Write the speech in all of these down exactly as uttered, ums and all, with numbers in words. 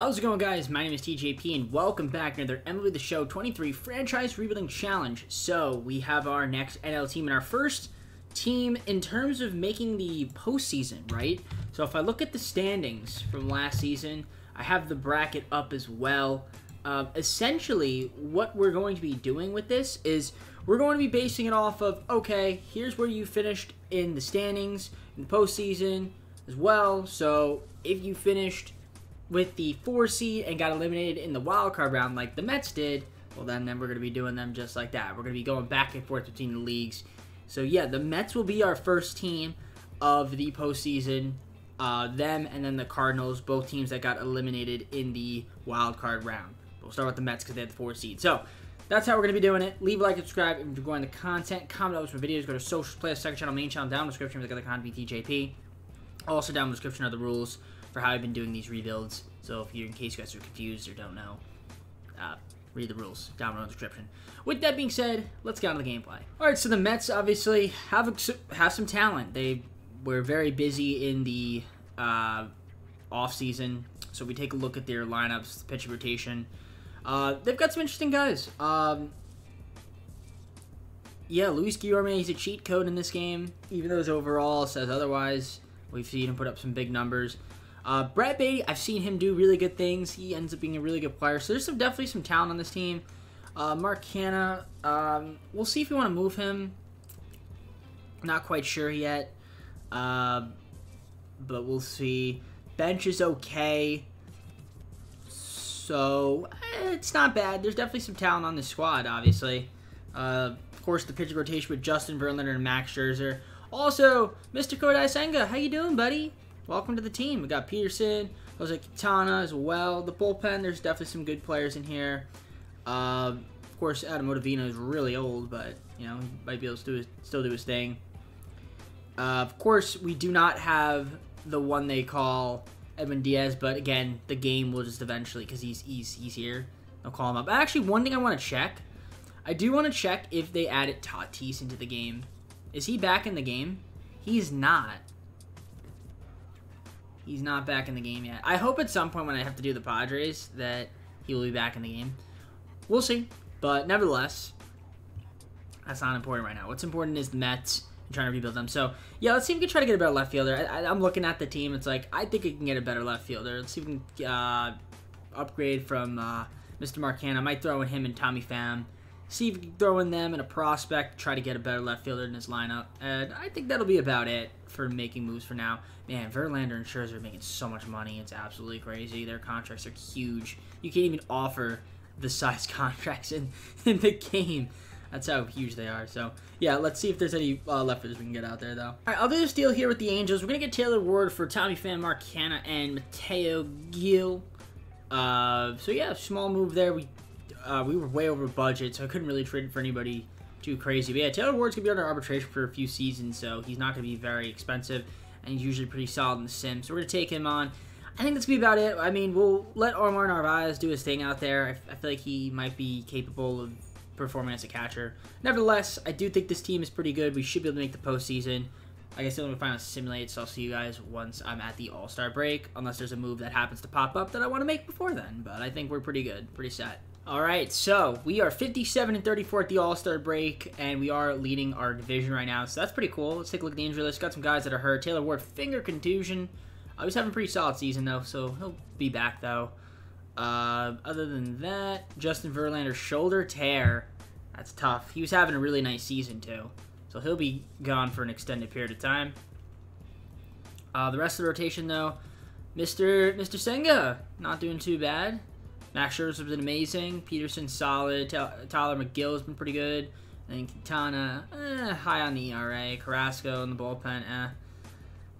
How's it going, guys? My name is T J P and welcome back to another M L B The Show twenty-three Franchise Rebuilding Challenge. So we have our next N L team and our first team in terms of making the postseason, right? So if I look at the standings from last season, I have the bracket up as well. Uh, essentially, what we're going to be doing with this is we're going to be basing it off of, okay, here's where you finished in the standings in the postseason as well. So if you finished with the four seed and got eliminated in the wild card round like the Mets did, well then, then we're going to be doing them just like that. We're going to be going back and forth between the leagues. So yeah, the Mets will be our first team of the postseason. Uh, them and then the Cardinals, both teams that got eliminated in the wild card round. We'll start with the Mets because they had the four seed. So that's how we're going to be doing it. Leave a like and subscribe if you're enjoying the content. Comment out for videos. Go to socials, play a second channel, main channel, down in the description. Look at the content, T J P. Also down in the description are the rules for how I've been doing these rebuilds. So if you're, in case you guys are confused or don't know, uh, read the rules down below in the description. With that being said, let's get on to the gameplay. All right, so the Mets obviously have a, have some talent. They were very busy in the uh, offseason. So we take a look at their lineups, the pitch rotation. Uh, they've got some interesting guys. Um, yeah, Luis Guillorme, he's a cheat code in this game, even though his overall says otherwise. We've seen him put up some big numbers. Uh, Brett Baty, I've seen him do really good things. He ends up being a really good player. So there's some, definitely some talent on this team. Uh, Mark Canha, um, we'll see if we want to move him. Not quite sure yet, uh, but we'll see. Bench is okay, so eh, it's not bad. There's definitely some talent on this squad, obviously. Uh, of course, the pitching rotation with Justin Verlander and Max Scherzer. Also, Mister Kodai Senga, how you doing, buddy? Welcome to the team. We got Peterson, Jose Quintana as well. The bullpen, there's definitely some good players in here. Uh, of course, Adam Ottavino is really old, but you know, he might be able to do his, still do his thing. Uh, of course, we do not have the one they call Edwin Diaz, but again, the game will just eventually, because he's, he's, he's here, they'll call him up. Actually, one thing I want to check. I do want to check if they added Tatis into the game. Is he back in the game? He's not. He's not back in the game yet. I hope at some point when I have to do the Padres that he will be back in the game. We'll see. But nevertheless, that's not important right now. What's important is the Mets and trying to rebuild them. So, yeah, let's see if we can try to get a better left fielder. I, I, I'm looking at the team. It's like, I think we can get a better left fielder. Let's see if we can uh, upgrade from uh, Mister Mark Canha. I might throw in him and Tommy Pham. See if we can throw in them and a prospect, try to get a better left fielder in his lineup. And I think that'll be about it for making moves for now. Man, Verlander and Scherzer are making so much money. It's absolutely crazy. Their contracts are huge. You can't even offer the size contracts in, in the game. That's how huge they are. So, yeah, let's see if there's any uh, left fielders we can get out there, though. All right, I'll do this deal here with the Angels. We're going to get Taylor Ward for Tommy Pham, Mark Canha, and Mateo Gil. Uh, so, yeah, small move there. We... Uh, we were way over budget, so I couldn't really trade for anybody too crazy. But yeah, Taylor Ward's going to be under arbitration for a few seasons, so he's not going to be very expensive, and he's usually pretty solid in the sim. So we're going to take him on. I think that's going to be about it. I mean, we'll let Omar Narvaez do his thing out there. I, I feel like he might be capable of performing as a catcher. Nevertheless, I do think this team is pretty good. We should be able to make the postseason. I guess I'm going to find out Simulate, so I'll see you guys once I'm at the All-Star break, unless there's a move that happens to pop up that I want to make before then. But I think we're pretty good, pretty set. All right, so we are fifty-seven and thirty-four at the All-Star break, and we are leading our division right now, so that's pretty cool. Let's take a look at the injury list. Got some guys that are hurt. Taylor Ward, finger contusion. Uh, he's having a pretty solid season, though, so he'll be back, though. Uh, other than that, Justin Verlander, shoulder tear. That's tough. He was having a really nice season, too, so he'll be gone for an extended period of time. Uh, the rest of the rotation, though, Mister Mister Senga, not doing too bad. Max Scherzer's been amazing. Peterson, solid. Tyler McGill's been pretty good. And Quintana, eh, high on the E R A. Carrasco in the bullpen, eh.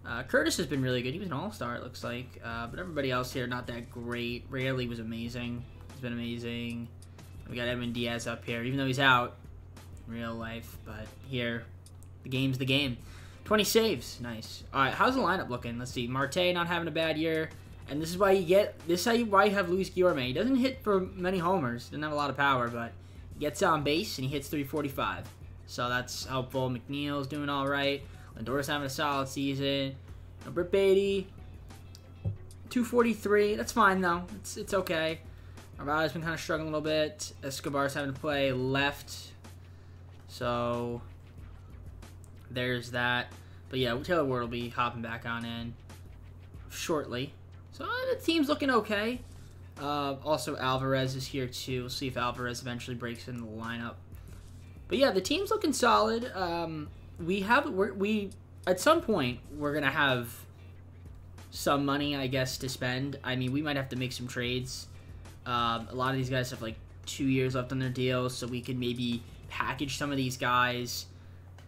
Uh, Curtis has been really good. He was an all-star, it looks like. Uh, but everybody else here, not that great. Raley was amazing. He's been amazing. We got Edwin Diaz up here, even though he's out in real life. But here, the game's the game. twenty saves. Nice. All right, how's the lineup looking? Let's see. Marte not having a bad year. And this is why you get this. Is how you, why you have Luis Guillorme. He doesn't hit for many homers. Doesn't have a lot of power, but he gets on base and he hits three forty-five. So that's helpful. McNeil's doing all right. Lindor's having a solid season. Brett Baty, two forty-three. That's fine, though. It's, it's okay. Narvaez's been kind of struggling a little bit. Escobar's having to play left. So there's that. But yeah, Taylor Ward will be hopping back on in shortly. So uh, the team's looking okay. Uh, also, Alvarez is here, too. We'll see if Alvarez eventually breaks into the lineup. But yeah, the team's looking solid. Um, we have... We're, we At some point, we're going to have some money, I guess, to spend. I mean, we might have to make some trades. Um, a lot of these guys have, like, two years left on their deal, so we could maybe package some of these guys.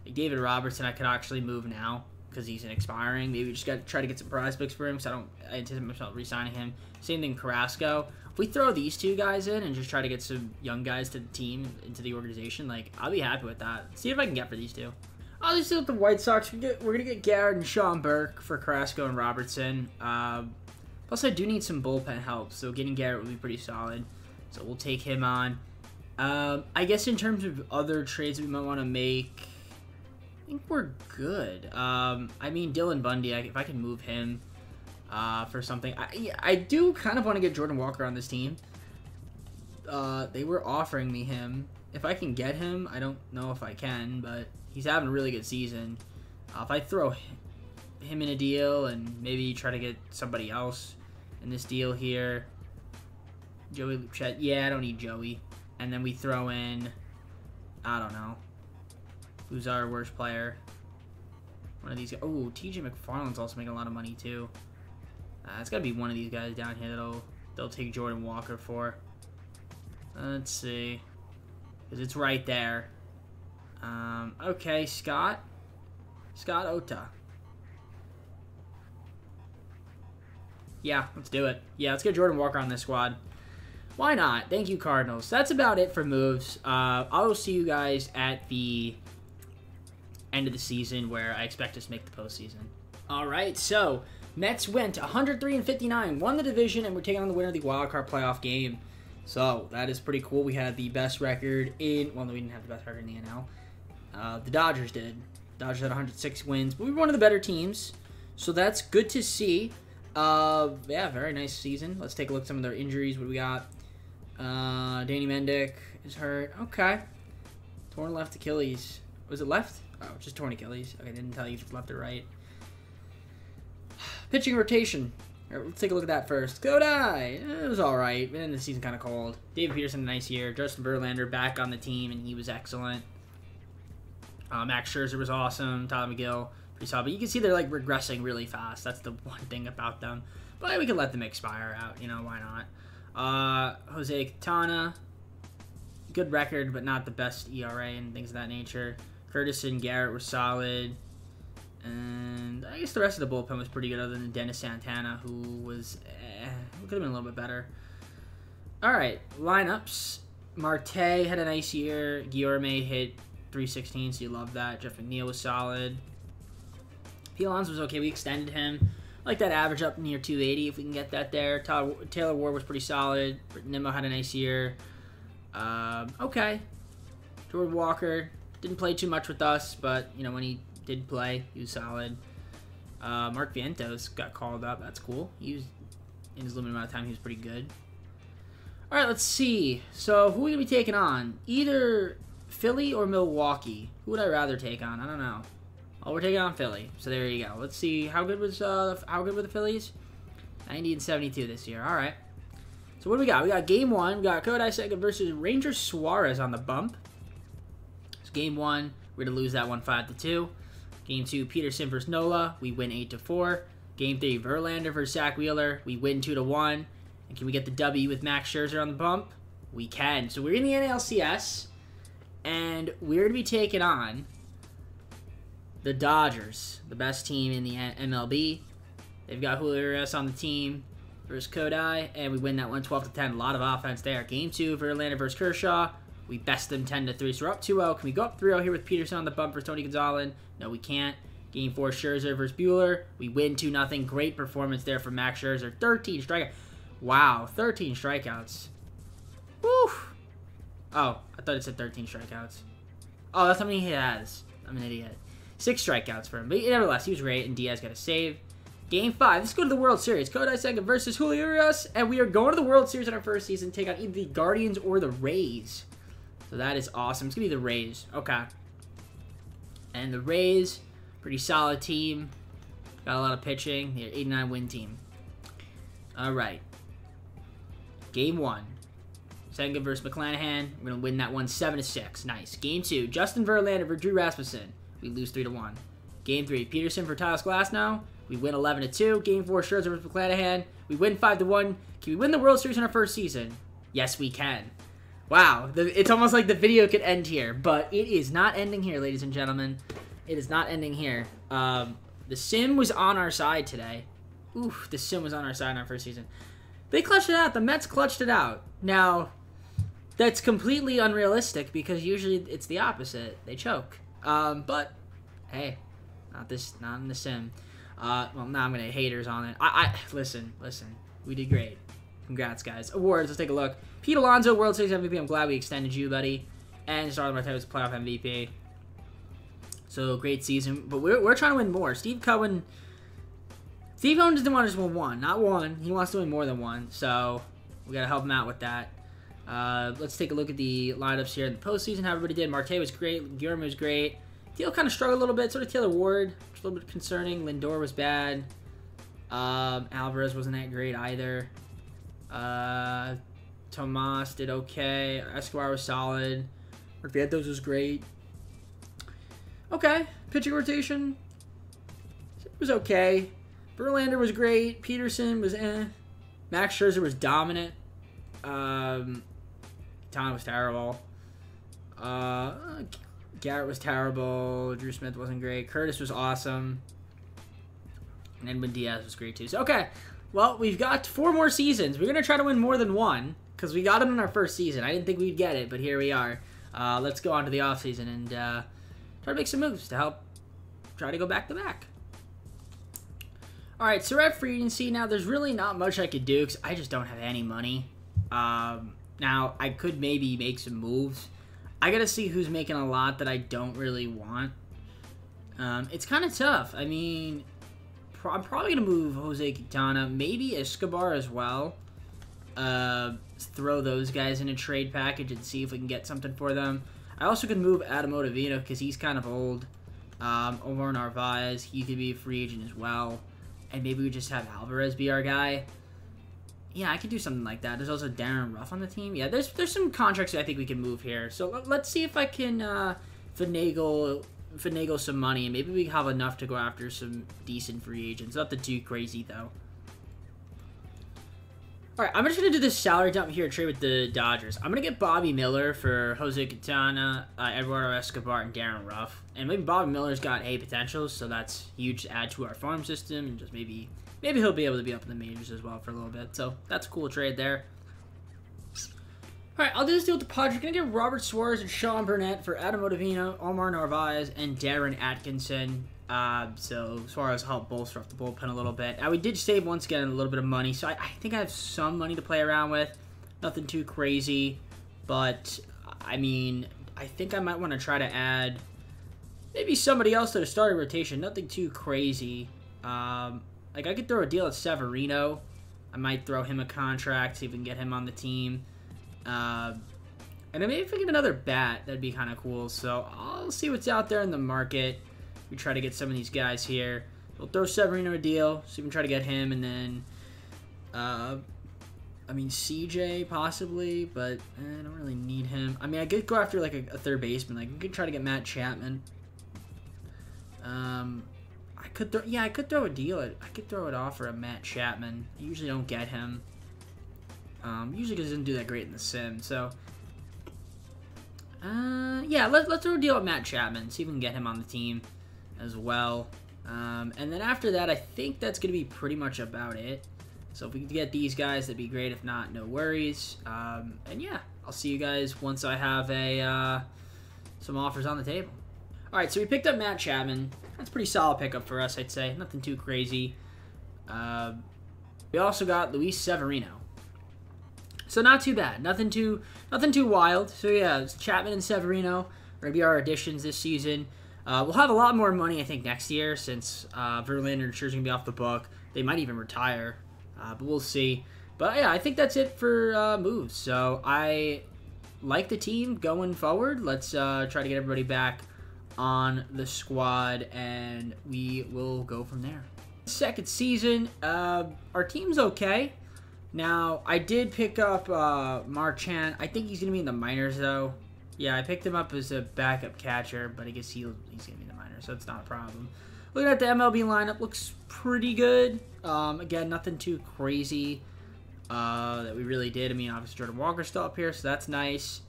Like David Robertson, I could actually move now because he's an expiring. Maybe we just got to try to get some prize picks for him because I don't I anticipate myself re-signing him. Same thing Carrasco. If we throw these two guys in and just try to get some young guys to the team, into the organization, like, I'll be happy with that. See if I can get for these two. I'll just deal with the White Sox. We get, we're going to get Garrett and Sean Burke for Carrasco and Robertson. Uh, plus, I do need some bullpen help, so getting Garrett would be pretty solid. So we'll take him on. Um, I guess in terms of other trades we might want to make, I think we're good. Um, I mean, Dylan Bundy, I, if I can move him uh, for something. I, I do kind of want to get Jordan Walker on this team. Uh, they were offering me him. If I can get him, I don't know if I can, but he's having a really good season. Uh, if I throw him in a deal and maybe try to get somebody else in this deal here. Joey Lucchesi. Yeah, I don't need Joey. And then we throw in, I don't know, who's our worst player? One of these guys. Oh, T J McFarlane's also making a lot of money, too. Uh, it's got to be one of these guys down here that'll they'll take Jordan Walker for. Let's see. Because it's right there. Um, okay, Scott. Scott Ota. Yeah, let's do it. Yeah, let's get Jordan Walker on this squad. Why not? Thank you, Cardinals. That's about it for moves. Uh, I will see you guys at the end of the season where I expect us to make the postseason. All right, so Mets went one hundred three and fifty-nine, won the division, and we're taking on the winner of the wildcard playoff game. So that is pretty cool. We had the best record in... Well, no, we didn't have the best record in the N L. Uh, the Dodgers did. The Dodgers had one hundred six wins, but we were one of the better teams. So that's good to see. Uh, yeah, very nice season. Let's take a look at some of their injuries. What do we got? Uh, Danny Mendick is hurt. Okay. Torn left Achilles. Was it left? Oh, just torn Achilles. Okay, didn't tell you if it's left or right. Pitching rotation. Right, let's take a look at that first. Kodai. It was all right. And the season kind of cold. David Peterson, a nice year. Justin Verlander back on the team, and he was excellent. Uh, Max Scherzer was awesome. Tyler McGill, pretty solid. But you can see they're, like, regressing really fast. That's the one thing about them. But we can let them expire out. You know, why not? Uh, Jose Quintana. Good record, but not the best E R A and things of that nature. Curtis and Garrett were solid. And I guess the rest of the bullpen was pretty good other than Dennis Santana, who was eh, could have been a little bit better. All right, lineups. Marte had a nice year. Guillorme hit three sixteen, so you love that. Jeff McNeil was solid. Pete Alonso was okay. We extended him. I like that average up near two eighty if we can get that there. Todd, Taylor Ward was pretty solid. Nimmo had a nice year. Um, okay. Jordan Walker didn't play too much with us, but, you know, when he did play, he was solid. Uh, Mark Vientos got called up. That's cool. He was, in his limited amount of time, he was pretty good. All right, let's see. So, who are we going to be taking on? Either Philly or Milwaukee. Who would I rather take on? I don't know. Oh, we're taking on Philly. So, there you go. Let's see. How good was uh, how good were the Phillies? ninety and seventy-two this year. All right. So, what do we got? We got game one. We got Kodai Senga versus Ranger Suarez on the bump. So, game one, we're going to lose that one five to two. Game two, Peterson versus Nola. We win eight to four. Game three, Verlander versus Zach Wheeler. We win two to one. And can we get the W with Max Scherzer on the bump? We can. So we're in the N L C S. And we're going to be taking on the Dodgers, the best team in the M L B. They've got Julio Urias on the team versus Kodai. And we win that one twelve to ten. A lot of offense there. Game two, Verlander versus Kershaw. We best them ten to three, so we're up two oh. Can we go up three oh here with Peterson on the bump for Tony Gonzalez? No, we can't. Game four, Scherzer versus Buehler. We win two nothing. Great performance there from Max Scherzer. thirteen strikeouts. Wow, thirteen strikeouts. Woo! Oh, I thought it said thirteen strikeouts. Oh, that's how many he has. I'm an idiot. Six strikeouts for him. But nevertheless, he was great, and Diaz got a save. Game five. Let's go to the World Series. Kodai Senga versus Julio Urias, and we are going to the World Series in our first season. Take on either the Guardians or the Rays. So that is awesome. It's going to be the Rays. Okay. And the Rays, pretty solid team. Got a lot of pitching. They're an eighty-nine win team. All right. Game one. Senga versus McClanahan. We're going to win that one seven to six. Nice. Game two. Justin Verlander for Drew Rasmussen. We lose three to one. Game three. Peterson for Tyler Glasnow. We win eleven to two. Game four. Scherzer versus McClanahan. We win five to one. Can we win the World Series in our first season? Yes, we can. Wow. The, it's almost like the video could end here, but it is not ending here, ladies and gentlemen. It is not ending here. Um, the sim was on our side today. Oof. The sim was on our side in our first season. They clutched it out. The Mets clutched it out. Now, that's completely unrealistic because usually it's the opposite. They choke. Um, but, hey, not this, not in the sim. Uh, well, now I'm going to haters on it. I, I Listen, listen. We did great. Congrats, guys. Awards, let's take a look. Pete Alonso, World Series M V P. I'm glad we extended you, buddy. And Starling Marte was playoff M V P. So, great season. But we're, we're trying to win more. Steve Cohen... Steve Cohen doesn't want to just win one. Not one. He wants to win more than one. So, we got to help him out with that. Uh, let's take a look at the lineups here in the postseason. How everybody did. Marte was great. Guillorme was great. Thiel kind of struggled a little bit. So did Taylor Ward, which was a little bit concerning. Lindor was bad. Um, Alvarez wasn't that great either. Uh, Tomas did okay. Escobar was solid. Mark Vientos was great. Okay. Pitching rotation. It was okay. Verlander was great. Peterson was eh. Max Scherzer was dominant. Um, Tom was terrible. Uh... Garrett was terrible. Drew Smith wasn't great. Curtis was awesome. And Edwin Diaz was great, too. So, okay. Well, we've got four more seasons. We're going to try to win more than one because we got it in our first season. I didn't think we'd get it, but here we are. Uh, let's go on to the offseason and uh, try to make some moves to help try to go back-to-back. All right, so we're at free agency. Now, there's really not much I could do because I just don't have any money. Um, now, I could maybe make some moves. I gotta see who's making a lot that I don't really want. Um, it's kind of tough. I mean, pro I'm probably gonna move Jose Quintana, maybe Escobar as well. Uh, throw those guys in a trade package and see if we can get something for them. I also could move Adam Ottavino because he's kind of old. Um, Omar Narvaez, he could be a free agent as well. And maybe we just have Alvarez be our guy. Yeah, I could do something like that. There's also Darren Ruff on the team. Yeah, there's there's some contracts that I think we can move here. So let's see if I can uh, finagle finagle some money, and maybe we have enough to go after some decent free agents. Nothing too crazy though. All right, I'm just gonna do this salary dump here, trade with the Dodgers. I'm gonna get Bobby Miller for Jose Quintana, uh, Eduardo Escobar, and Darren Ruff, and maybe Bobby Miller's got A potential, so that's huge to add to our farm system, and just maybe. Maybe he'll be able to be up in the majors as well for a little bit. So, that's a cool trade there. All right, I'll do this deal with the Padres. Going to get Robert Suarez and Sean Burnett for Adam Ottavino, Omar Narvaez, and Darren Atkinson. Uh, so, Suarez helped bolster up the bullpen a little bit. Uh, we did save, once again, a little bit of money. So, I, I think I have some money to play around with. Nothing too crazy. But, I mean, I think I might want to try to add maybe somebody else to the starting rotation. Nothing too crazy. Um... Like, I could throw a deal at Severino. I might throw him a contract, see if we can get him on the team. Uh, and then maybe if we get another bat, that'd be kind of cool. So I'll see what's out there in the market. We try to get some of these guys here. We'll throw Severino a deal, see if we can try to get him. And then, uh, I mean, C J possibly, but eh, I don't really need him. I mean, I could go after, like, a, a third baseman. Like, I could try to get Matt Chapman. Um... I could throw, yeah, I could throw a deal. At, I could throw it off for a Matt Chapman. I usually don't get him. Um, usually doesn't do that great in the sim. So, uh, yeah, let, let's throw a deal at Matt Chapman. See if we can get him on the team as well. Um, and then after that, I think that's going to be pretty much about it. So if we can get these guys, that'd be great. If not, no worries. Um, and yeah, I'll see you guys once I have a uh, some offers on the table. All right, so we picked up Matt Chapman. That's a pretty solid pickup for us, I'd say. Nothing too crazy. Uh, we also got Luis Severino. So not too bad. Nothing too nothing too wild. So yeah, Chapman and Severino are going to be our additions this season. Uh, we'll have a lot more money, I think, next year since uh, Verlander and Scherzer are going to be off the book. They might even retire, uh, but we'll see. But yeah, I think that's it for uh, moves. So I like the team going forward. Let's uh, try to get everybody back on the squad, and we will go from there. Second season, uh, our team's okay. Now, I did pick up uh, Mark Canha. I think he's going to be in the minors, though. Yeah, I picked him up as a backup catcher, but I guess he'll, he's going to be in the minors, so it's not a problem. Looking at the M L B lineup, looks pretty good. Um, again, nothing too crazy uh, that we really did. I mean, obviously, Jordan Walker's still up here, so that's nice.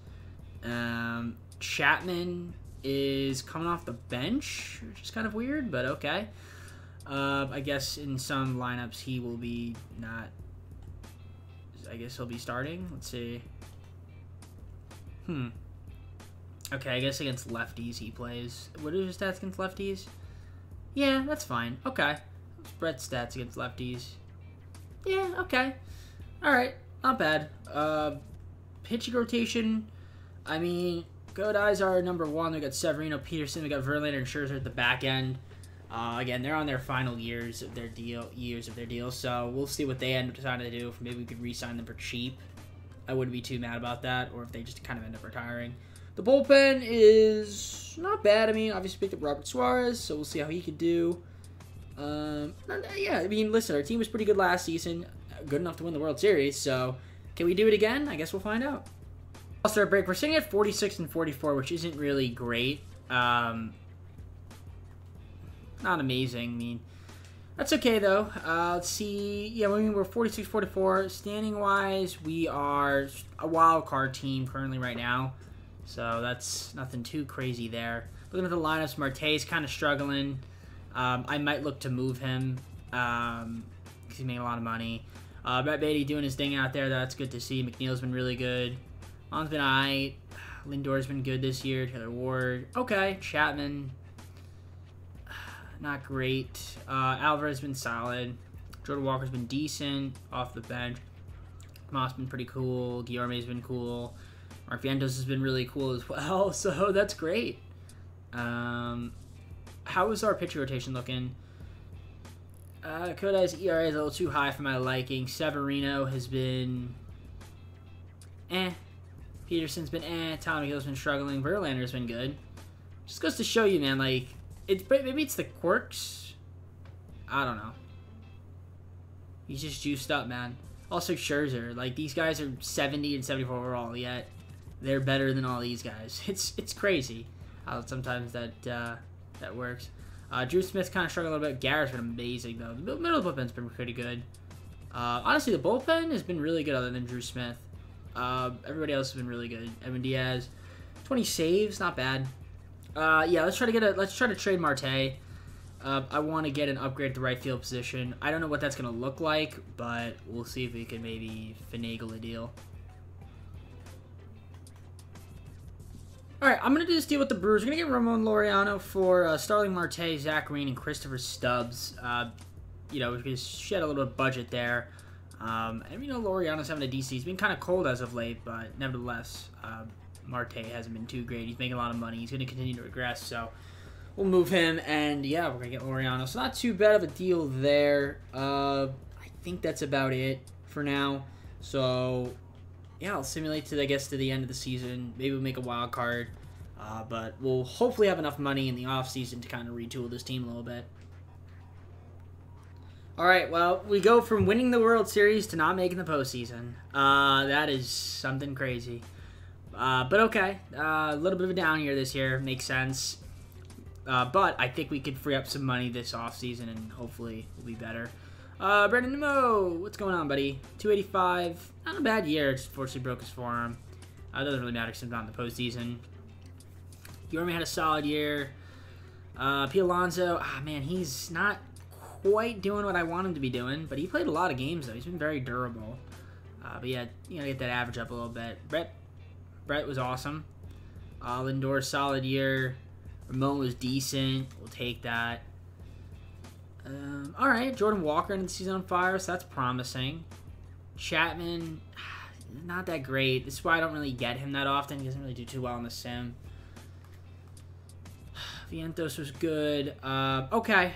Um, Chapman is coming off the bench, which is kind of weird, but okay. Uh, I guess in some lineups, he will be not... I guess he'll be starting. Let's see. Hmm. Okay, I guess against lefties he plays. What are his stats against lefties? Yeah, that's fine. Okay. Brett's stats against lefties. Yeah, okay. Alright, not bad. Uh, pitching rotation. I mean, Kodai's our number one. We got Severino, Peterson. We got Verlander and Scherzer at the back end. Uh, again, they're on their final years of their deal, years of their deal, so we'll see what they end up deciding to do. Maybe we could re-sign them for cheap. I wouldn't be too mad about that, or if they just kind of end up retiring. The bullpen is not bad. I mean, obviously picked up Robert Suarez, so we'll see how he could do. Um, yeah, I mean, listen, our team was pretty good last season, good enough to win the World Series, so can we do it again? I guess we'll find out. All-Star break, we're sitting at forty-six and forty-four, which isn't really great. Um... Not amazing. I mean, that's okay, though. Uh, let's see. Yeah, I mean, we're forty-six forty-four. Standing-wise, we are a wild card team currently right now. So that's nothing too crazy there. Looking at the lineups, Marte's kind of struggling. Um, I might look to move him because um, he's making a lot of money. Uh, Brett Baty doing his thing out there. That's good to see. McNeil's been really good. Mon's been all right. Lindor's been good this year. Taylor Ward. Okay. Chapman. Not great. Uh, Alvarez has been solid. Jordan Walker's been decent off the bench. Moss been pretty cool. Guillorme's been cool. Mark Vientos has been really cool as well. So that's great. Um, how is our pitcher rotation looking? Uh, Kodai's E R A is a little too high for my liking. Severino has been eh. Peterson's been eh. Tommy Hill's been struggling. Verlander's been good. Just goes to show you, man, like... It's, maybe it's the quirks. I don't know. He's just juiced up, man. Also, Scherzer. Like, these guys are seventy and seventy-four overall, yet they're better than all these guys. It's it's crazy how sometimes that uh, that works. Uh, Drew Smith's kind of struggling a little bit. Garrett's been amazing, though. The middle of the bullpen's been pretty good. Uh, honestly, the bullpen has been really good other than Drew Smith. Uh, everybody else has been really good. Edwin Diaz. twenty saves. Not bad. Uh, yeah, let's try to get a, let's try to trade Marte. Uh, I want to get an upgrade at the right field position. I don't know what that's going to look like, but we'll see if we can maybe finagle a deal. Alright, I'm going to do this deal with the Brewers. We're going to get Ramon Laureano for uh, Starling Marte, Zach Green, and Christopher Stubbs. Uh, you know, we can shed a little bit of budget there. Um, and we know Laureano's having a D C. He's been kind of cold as of late, but nevertheless, um, Marte hasn't been too great. He's making a lot of money. He's going to continue to regress, so we'll move him. And, yeah, we're going to get Laureano. So not too bad of a deal there. Uh, I think that's about it for now. So, yeah, I'll simulate to, I guess, to the end of the season. Maybe we'll make a wild card. Uh, but we'll hopefully have enough money in the offseason to kind of retool this team a little bit. All right, well, we go from winning the World Series to not making the postseason. Uh, that is something crazy. Uh, but okay, a uh, little bit of a down year this year, makes sense. Uh, but I think we could free up some money this offseason and hopefully we'll be better. Uh, Brandon Nimmo, what's going on, buddy? two eighty-five, not a bad year, just unfortunately broke his forearm. It uh, doesn't really matter because I'm not in the postseason. Guillorme had a solid year. Uh, Pete Alonso, ah, man, he's not quite doing what I want him to be doing, but he played a lot of games, though. He's been very durable. Uh, but yeah, you know, get that average up a little bit. Brett. Brett was awesome. Uh, Lindor, solid year. Ramon was decent. We'll take that. Um, all right, Jordan Walker ended the season on fire, so that's promising. Chapman, not that great. This is why I don't really get him that often. He doesn't really do too well in the sim. Vientos was good. Uh, okay.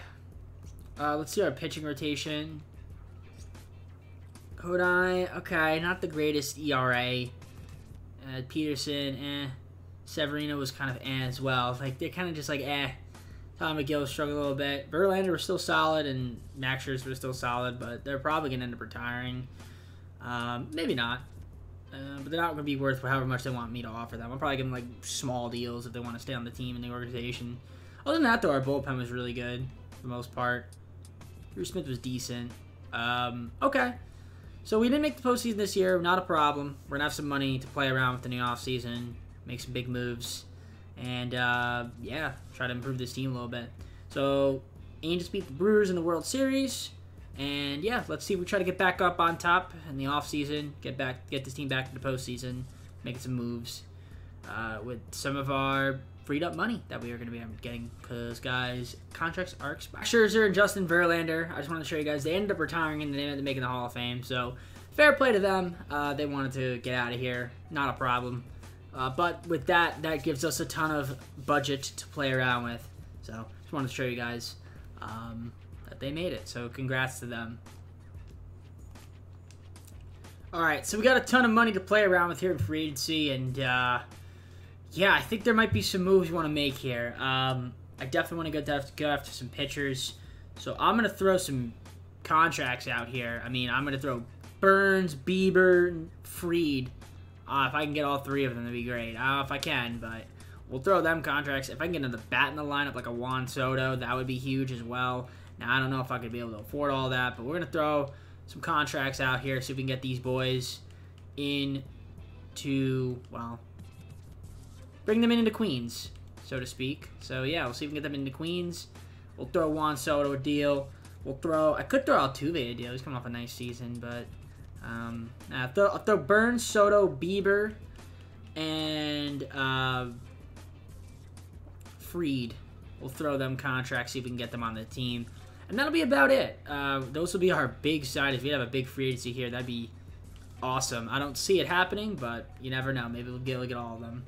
Uh, let's see our pitching rotation. Kodai, okay, not the greatest E R A. Uh, Peterson, eh. Severino was kind of eh as well. Like, they're kind of just like eh. Tom McGill struggled a little bit. Verlander was still solid, and Max Scherzer was still solid, but they're probably going to end up retiring. Um, maybe not. Uh, but they're not going to be worth however much they want me to offer them. I'll probably give them, like, small deals if they want to stay on the team and the organization. Other than that, though, our bullpen was really good for the most part. Drew Smith was decent. Um, okay. So we didn't make the postseason this year. Not a problem. We're going to have some money to play around with in the offseason, make some big moves, and, uh, yeah, try to improve this team a little bit. So Angels beat the Brewers in the World Series. And, yeah, let's see if we try to get back up on top in the offseason, get back, get this team back to the postseason, making some moves uh, with some of our freed-up money that we are going to be getting because, guys, contracts are expiring. Scherzer and Justin Verlander, I just wanted to show you guys, they ended up retiring and they ended up making the Hall of Fame. So, fair play to them. Uh, they wanted to get out of here. Not a problem. Uh, but with that, that gives us a ton of budget to play around with. So, just wanted to show you guys. Um... That they made it, so congrats to them. Alright, so we got a ton of money to play around with here in free agency, and uh, yeah, I think there might be some moves you want to make here. Um, I definitely want to go, go after some pitchers, so I'm going to throw some contracts out here. I mean, I'm going to throw Burns, Bieber, and Freed. Uh, if I can get all three of them, that'd be great. I don't know if I can, but we'll throw them contracts. If I can get another bat in the lineup like a Juan Soto, that would be huge as well. Now, I don't know if I could be able to afford all that, but we're going to throw some contracts out here, see if we can get these boys in to, well, bring them into Queens, so to speak. So, yeah, we'll see if we can get them into Queens. We'll throw Juan Soto a deal. We'll throw, I could throw Altuve a deal. He's coming off a nice season, but um, nah, I'll, throw, I'll throw Burns, Soto, Bieber, and uh, Freed. We'll throw them contracts, see if we can get them on the team. And that'll be about it. Uh, those will be our big side. If we have a big free agency here, that'd be awesome. I don't see it happening, but you never know. Maybe we'll get, we'll get all of them.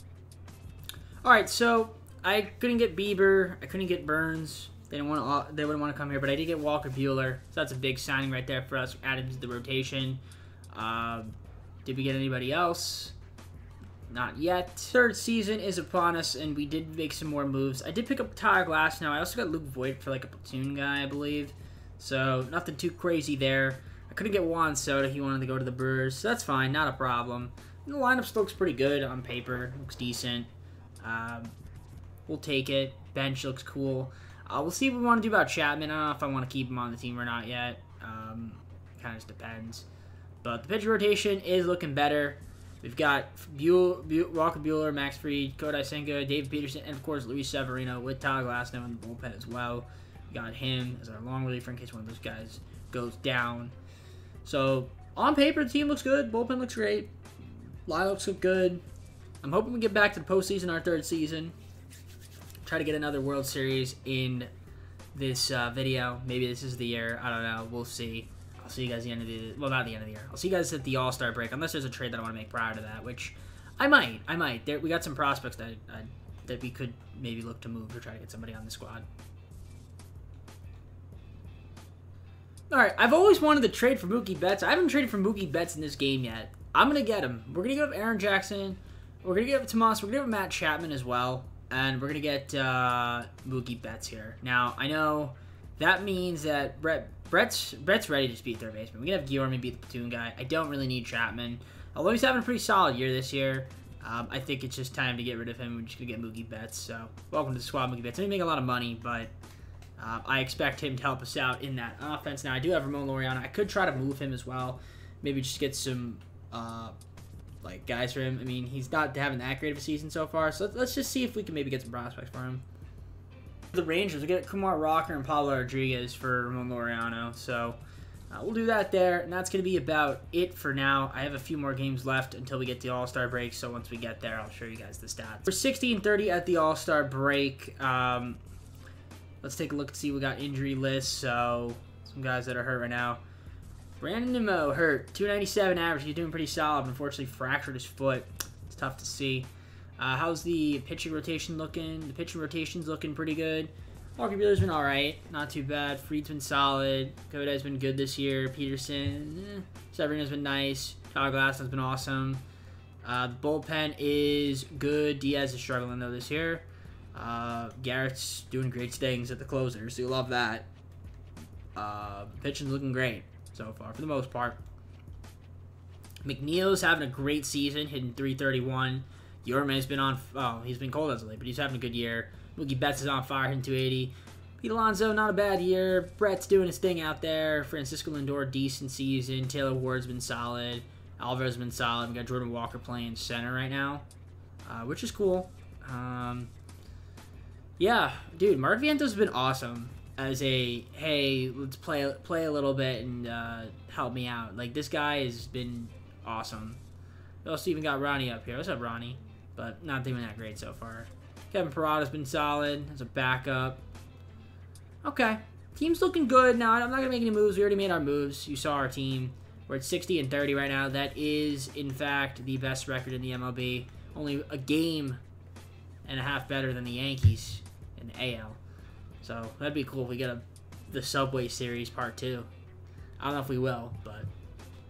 All right, so I couldn't get Bieber. I couldn't get Burns. They didn't want to. They wouldn't want to come here, but I did get Walker Buehler. So that's a big signing right there for us. Added to the rotation. Uh, did we get anybody else? Not yet. Third season is upon us, and we did make some more moves. I did pick up Tyler Glasnow. I also got Luke Voigt for, like, a platoon guy, I believe. So, nothing too crazy there. I couldn't get Juan Soto. He wanted to go to the Brewers. So, that's fine. Not a problem. And the lineup still looks pretty good on paper. Looks decent. Um, we'll take it. Bench looks cool. Uh, we'll see what we want to do about Chapman. I don't know if I want to keep him on the team or not yet. Um, kind of just depends. But the pitcher rotation is looking better. We've got Buell, Buell, Walker Buehler, Max Freed, Kodai Senga, David Peterson, and, of course, Luis Severino with Tyler Glasnow in the bullpen as well. We got him as our long reliever in case one of those guys goes down. So, on paper, the team looks good. Bullpen looks great. Lineups look good. I'm hoping we get back to the postseason, our third season. Try to get another World Series in this uh, video. Maybe this is the year. I don't know. We'll see. I'll see you guys at the end of the... Well, not the end of the year. I'll see you guys at the All-Star break, unless there's a trade that I want to make prior to that, which I might. I might. There, we got some prospects that I, that we could maybe look to move or try to get somebody on the squad. All right. I've always wanted to trade for Mookie Betts. I haven't traded for Mookie Betts in this game yet. I'm going to get him. We're going to give up Aaron Jackson. We're going to give up Tomas. We're going to give up Matt Chapman as well. And we're going to get uh, Mookie Betts here. Now, I know that means that Brett... Brett's, Brett's ready to just beat third baseman. We can have Guillorme beat the platoon guy. I don't really need Chapman. Although he's having a pretty solid year this year, um, I think it's just time to get rid of him. We're just going to get Mookie Betts. So, welcome to the squad, Mookie Betts. I didn't make a lot of money, but uh, I expect him to help us out in that offense. Now, I do have Ramon Laureano. I could try to move him as well. Maybe just get some uh, like guys for him. I mean, he's not having that great of a season so far. So, let's just see if we can maybe get some prospects for him. The Rangers, we get Kumar Rocker and Pablo Rodriguez for Ramon Laureano, so uh, we'll do that there, and that's going to be about it for now. I have a few more games left until we get the All-Star break, so once we get there, I'll show you guys the stats. We're sixteen thirty at the All-Star break. Um, let's take a look and see we got injury lists, so some guys that are hurt right now. Brandon Nimmo hurt, two ninety-seven average. He's doing pretty solid, unfortunately fractured his foot. It's tough to see. Uh, how's the pitching rotation looking? The pitching rotation's looking pretty good. Walker Buehler's been alright, not too bad. Freed's been solid. Kodai's been good this year. Peterson, eh. Severino's been nice. Tyler Glasnow's been awesome. Uh, the bullpen is good. Diaz is struggling, though, this year. Uh, Garrett's doing great things at the closer, so you love that. Uh, pitching's looking great so far, for the most part. McNeil's having a great season, hitting three thirty-one. Guillorme's been on, oh, he's been cold as of late, but he's having a good year. Mookie Betts is on fire, hitting two eighty. Pete Alonso, not a bad year. Brett's doing his thing out there. Francisco Lindor, decent season. Taylor Ward's been solid. Alvarez has been solid. We got Jordan Walker playing center right now, uh, which is cool. Um, yeah, dude, Mark Vientos has been awesome as a, hey, let's play play a little bit and uh, help me out. Like, this guy has been awesome. We also even got Ronnie up here. What's up, Ronnie? But not doing that great so far. Kevin Parada's been solid as a backup. Okay. Team's looking good. Now, I'm not going to make any moves. We already made our moves. You saw our team. We're at sixty and thirty right now. That is, in fact, the best record in the M L B. Only a game and a half better than the Yankees in the A L. So, that'd be cool if we get a, the Subway Series Part two. I don't know if we will, but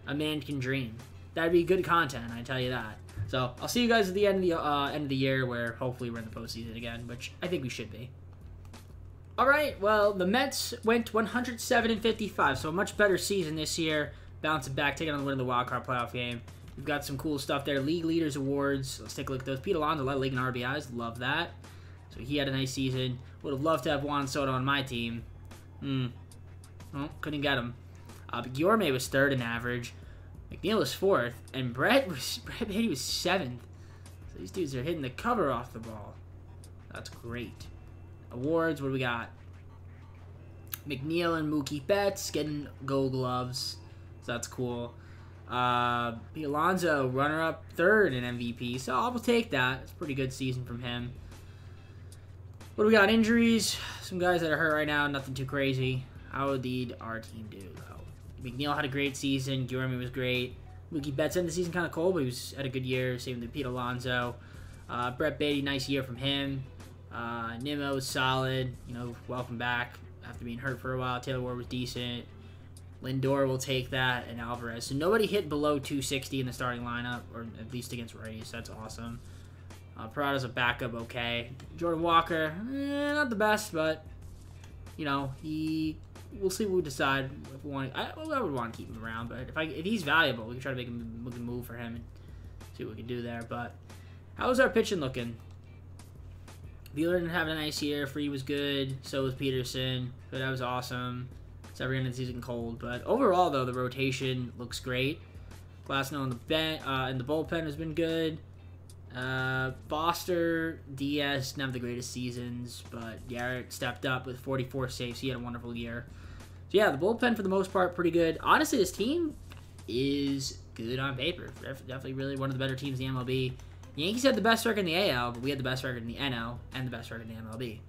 a man can dream. That'd be good content, I tell you that. So, I'll see you guys at the end of the, uh, end of the year where hopefully we're in the postseason again, which I think we should be. All right, well, the Mets went one oh seven and fifty-five, so a much better season this year. Bouncing back, taking on the win in the wild card playoff game. We've got some cool stuff there. League Leaders Awards. Let's take a look at those. Pete Alonso led the league in R B Is. Love that. So he had a nice season. Would have loved to have Juan Soto on my team. Hmm. Well, couldn't get him. Uh, but Guillorme was third in average. McNeil was fourth. And Brett was Brett Baty was seventh. So these dudes are hitting the cover off the ball. That's great. Awards. What do we got? McNeil and Mookie Betts getting gold gloves. So that's cool. Uh, Alonso, runner-up third in M V P. So I'll take that. It's a pretty good season from him. What do we got? Injuries. Some guys that are hurt right now. Nothing too crazy. How did our team do, though? McNeil had a great season. Guillorme was great. Mookie Betts ended the season kind of cold, but he was had a good year. Same with Pete Alonso. Uh, Brett Baty, nice year from him. Uh, Nimmo was solid. You know, welcome back after being hurt for a while. Taylor Ward was decent. Lindor will take that, and Alvarez. So nobody hit below two sixty in the starting lineup, or at least against righties. So that's awesome. Uh, Parada's a backup, okay. Jordan Walker, eh, not the best, but, you know, he... We'll see what we decide. If we want, I, I would want to keep him around, but if, I, if he's valuable, we can try to make him, we can move for him and see what we can do there. But how's our pitching looking? Buehler didn't have a nice year. Freed was good. So was Peterson. So that was awesome. Every end of the season cold, but overall though the rotation looks great. Glasnow on the bench uh, and the bullpen has been good. Uh, Foster, Diaz didn't have the greatest seasons, but Garrett stepped up with forty-four saves. He had a wonderful year. So yeah, the bullpen for the most part pretty good. Honestly, this team is good on paper. Definitely, really one of the better teams in the M L B. The Yankees had the best record in the A L, but we had the best record in the N L and the best record in the M L B.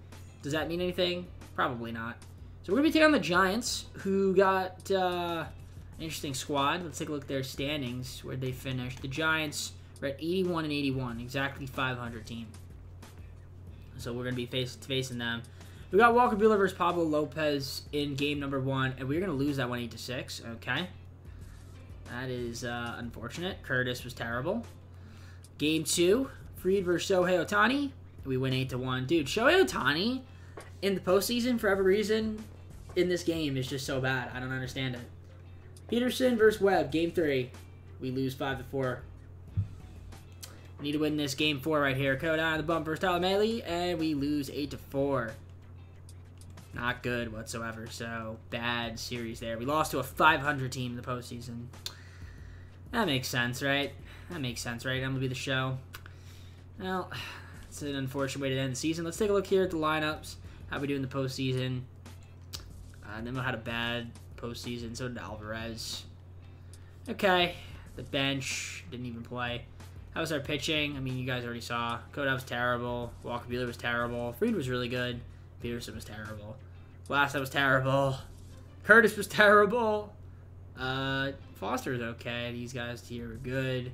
Does that mean anything? Probably not. So we're going to be taking on the Giants, who got uh, an interesting squad. Let's take a look at their standings, where they finished. The Giants were at eighty-one and eighty-one, exactly five hundred team. So we're going to be face facing them. We got Walker Buehler versus Pablo Lopez in game number one, and we're going to lose that one eight to six. Okay. That is uh, unfortunate. Curtis was terrible. Game two, Freed versus Shohei Ohtani. We win eight to one. Dude, Shohei Ohtani in the postseason, for every reason, in this game is just so bad. I don't understand it. Peterson versus Webb, game three. We lose five to four. We need to win this game four right here. Kodai on the bump versus Tyler Mahle, and we lose eight to four. Not good whatsoever, so bad series there. We lost to a five hundred team in the postseason. That makes sense, right? That makes sense, right? I'm going to be the show. Well, it's an unfortunate way to end the season. Let's take a look here at the lineups. How we do in the postseason? Uh, Nimmo had a bad postseason, so did Alvarez. Okay, the bench didn't even play. How was our pitching? I mean, you guys already saw. Kodai was terrible. Walker Buehler was terrible. Freed was really good. Peterson was terrible. Glasnow was terrible. Curtis was terrible. Uh, Foster was okay. These guys here were good.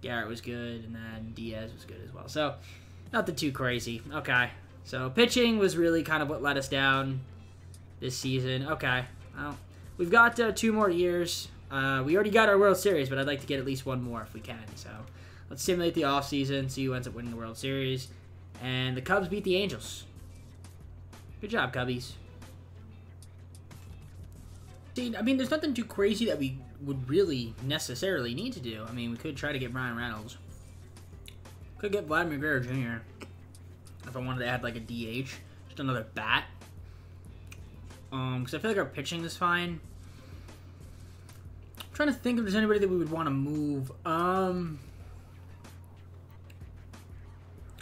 Garrett was good, and then Diaz was good as well. So, nothing too crazy. Okay. So pitching was really kind of what let us down this season. Okay. Well, we've got uh, two more years. Uh, we already got our World Series, but I'd like to get at least one more if we can. So let's simulate the offseason, see who ends up winning the World Series. And the Cubs beat the Angels. Good job, Cubbies. See, I mean, there's nothing too crazy that we would really necessarily need to do. I mean, we could try to get Brian Reynolds. Could get Vladimir Guerrero Junior if I wanted to add, like, a D H. Just another bat. Um, because I feel like our pitching is fine. I'm trying to think if there's anybody that we would want to move. Um...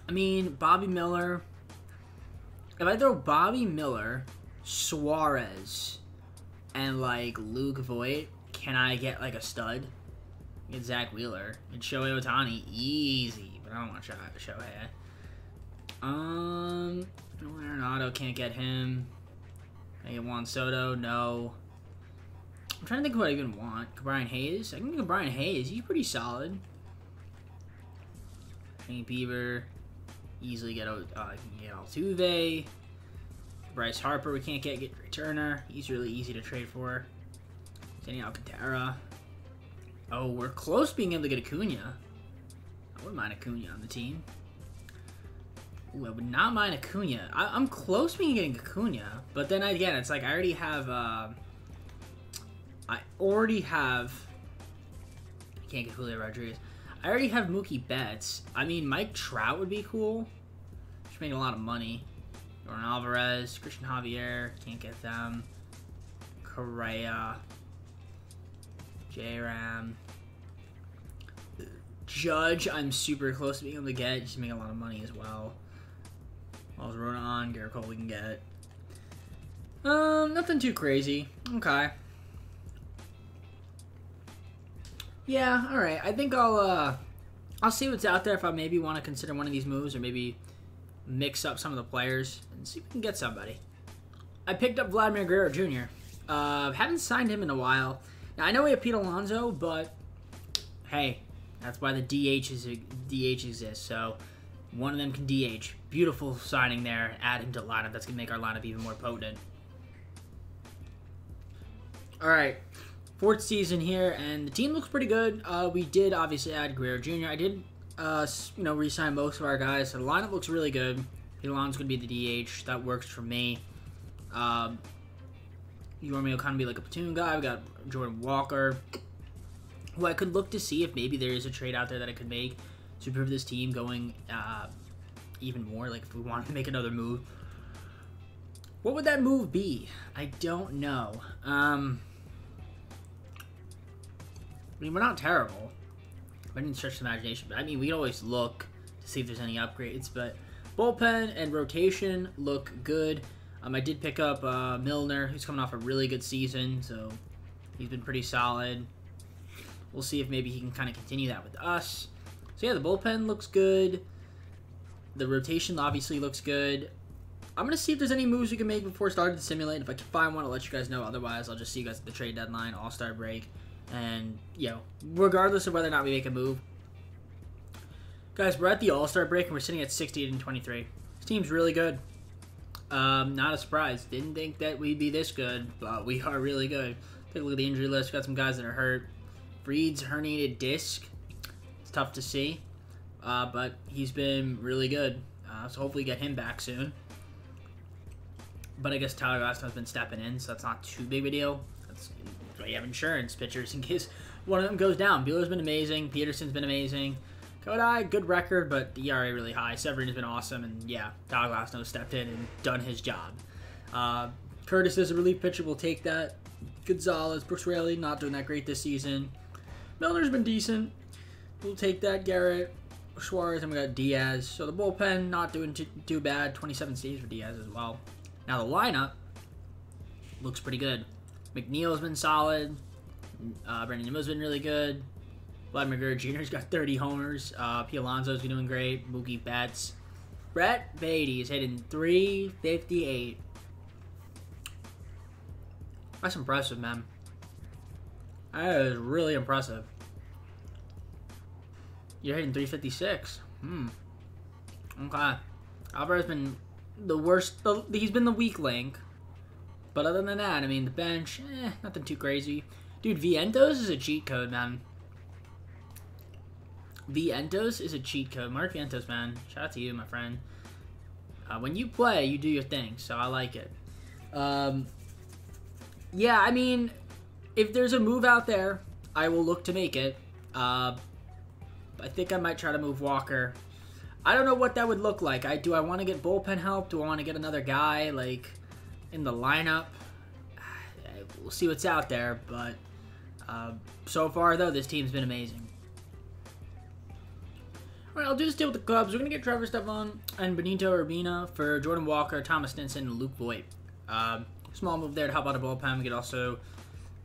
I mean, Bobby Miller. If I throw Bobby Miller, Suarez, and, like, Luke Voit, can I get, like, a stud? Get Zach Wheeler. And Shohei Ohtani, easy. But I don't want to Shohei. Um, Arenado, can't get him. Can I get Juan Soto? No. I'm trying to think of what I even want. Brian Hayes? I can get Brian Hayes. He's pretty solid. Shane Bieber. Easily get, uh, I can get Altuve. Bryce Harper, we can't get. Get Trey Turner. He's really easy to trade for. Danny Alcantara. Oh, we're close being able to get Acuna. I wouldn't mind Acuna on the team. Ooh, I would not mind Acuna. I, I'm close being getting Acuna, but then again, it's like I already have. Uh, I already have. I can't get Julio Rodriguez. I already have Mookie Betts. I mean, Mike Trout would be cool. Just making a lot of money. Jordan Alvarez, Christian Javier, can't get them. Correa, J-Ram, Judge. I'm super close to being able to get. Just making a lot of money as well. Miles Rona on Garrett Cole. We can get. Um, nothing too crazy. Okay. Yeah, all right. I think I'll uh, I'll see what's out there if I maybe want to consider one of these moves or maybe mix up some of the players and see if we can get somebody. I picked up Vladimir Guerrero Junior Uh, haven't signed him in a while. Now I know we have Pete Alonso, but hey, that's why the D H is D H exists. So one of them can D H. Beautiful signing there. Add him to lineup. That's gonna make our lineup even more potent. All right. Fourth season here, and the team looks pretty good. Uh, we did obviously add Guerrero Junior I did, uh, you know, re-sign most of our guys. So the lineup looks really good. Elon's gonna be the D H. That works for me. Um, Guillorme will kind of be like a platoon guy. We got Jordan Walker, who I could look to see if maybe there is a trade out there that I could make to improve this team going uh, even more. Like if we wanted to make another move, what would that move be? I don't know. Um. I mean, we're not terrible. I didn't stretch the imagination, but I mean, we can always look to see if there's any upgrades. But bullpen and rotation look good. Um, I did pick up uh, Milner, who's coming off a really good season, so he's been pretty solid. We'll see if maybe he can kind of continue that with us. So yeah, the bullpen looks good. The rotation obviously looks good. I'm going to see if there's any moves we can make before starting to simulate. If I can find one, I'll let you guys know. Otherwise, I'll just see you guys at the trade deadline, all-star break. And, you know, regardless of whether or not we make a move. Guys, we're at the All-Star break, and we're sitting at sixty-eight and twenty-three. This team's really good. Um, not a surprise. Didn't think that we'd be this good, but we are really good. Take a look at the injury list. We've got some guys that are hurt. Freed's herniated disc. It's tough to see. Uh, but he's been really good. Uh, so hopefully get him back soon. But I guess Tyler Glasnow's been stepping in, so that's not too big of a deal. That's good. We have insurance pitchers in case one of them goes down. Buehler's been amazing. Peterson's been amazing. Kodai, good record, but the E R A really high. Severino's been awesome, and yeah, Tyler Glasnow stepped in and done his job. Uh, Curtis is a relief pitcher. We'll take that. Gonzalez, Brooks Raley, not doing that great this season. Milner's been decent. We'll take that. Garrett, Suarez, and we got Diaz. So the bullpen, not doing too, too bad. twenty-seven saves for Diaz as well. Now the lineup looks pretty good. McNeil's been solid. Uh, Brandon Nimmo's been really good. Vladimir Guerrero Junior's got thirty homers. Uh, P. Alonso's been doing great. Mookie Betts. Brett Baty is hitting three fifty-eight. That's impressive, man. That is really impressive. You're hitting three fifty-six. Hmm. Okay. Alvarez's been the worst, the, he's been the weak link. But other than that, I mean, the bench, eh, nothing too crazy. Dude, Vientos is a cheat code, man. Vientos is a cheat code. Mark Vientos, man. Shout out to you, my friend. Uh, when you play, you do your thing, so I like it. Um, yeah, I mean, if there's a move out there, I will look to make it. Uh, I think I might try to move Walker. I don't know what that would look like. I do I want to get bullpen help? Do I want to get another guy, like, in the lineup? We'll see what's out there, but uh, so far, though, this team's been amazing. All right, I'll do this deal with the clubs. We're going to get Trevor Stefan and Benito Urbina for Jordan Walker, Thomas Stinson, and Luke Voigt. Um, small move there to help out a bullpen. We get also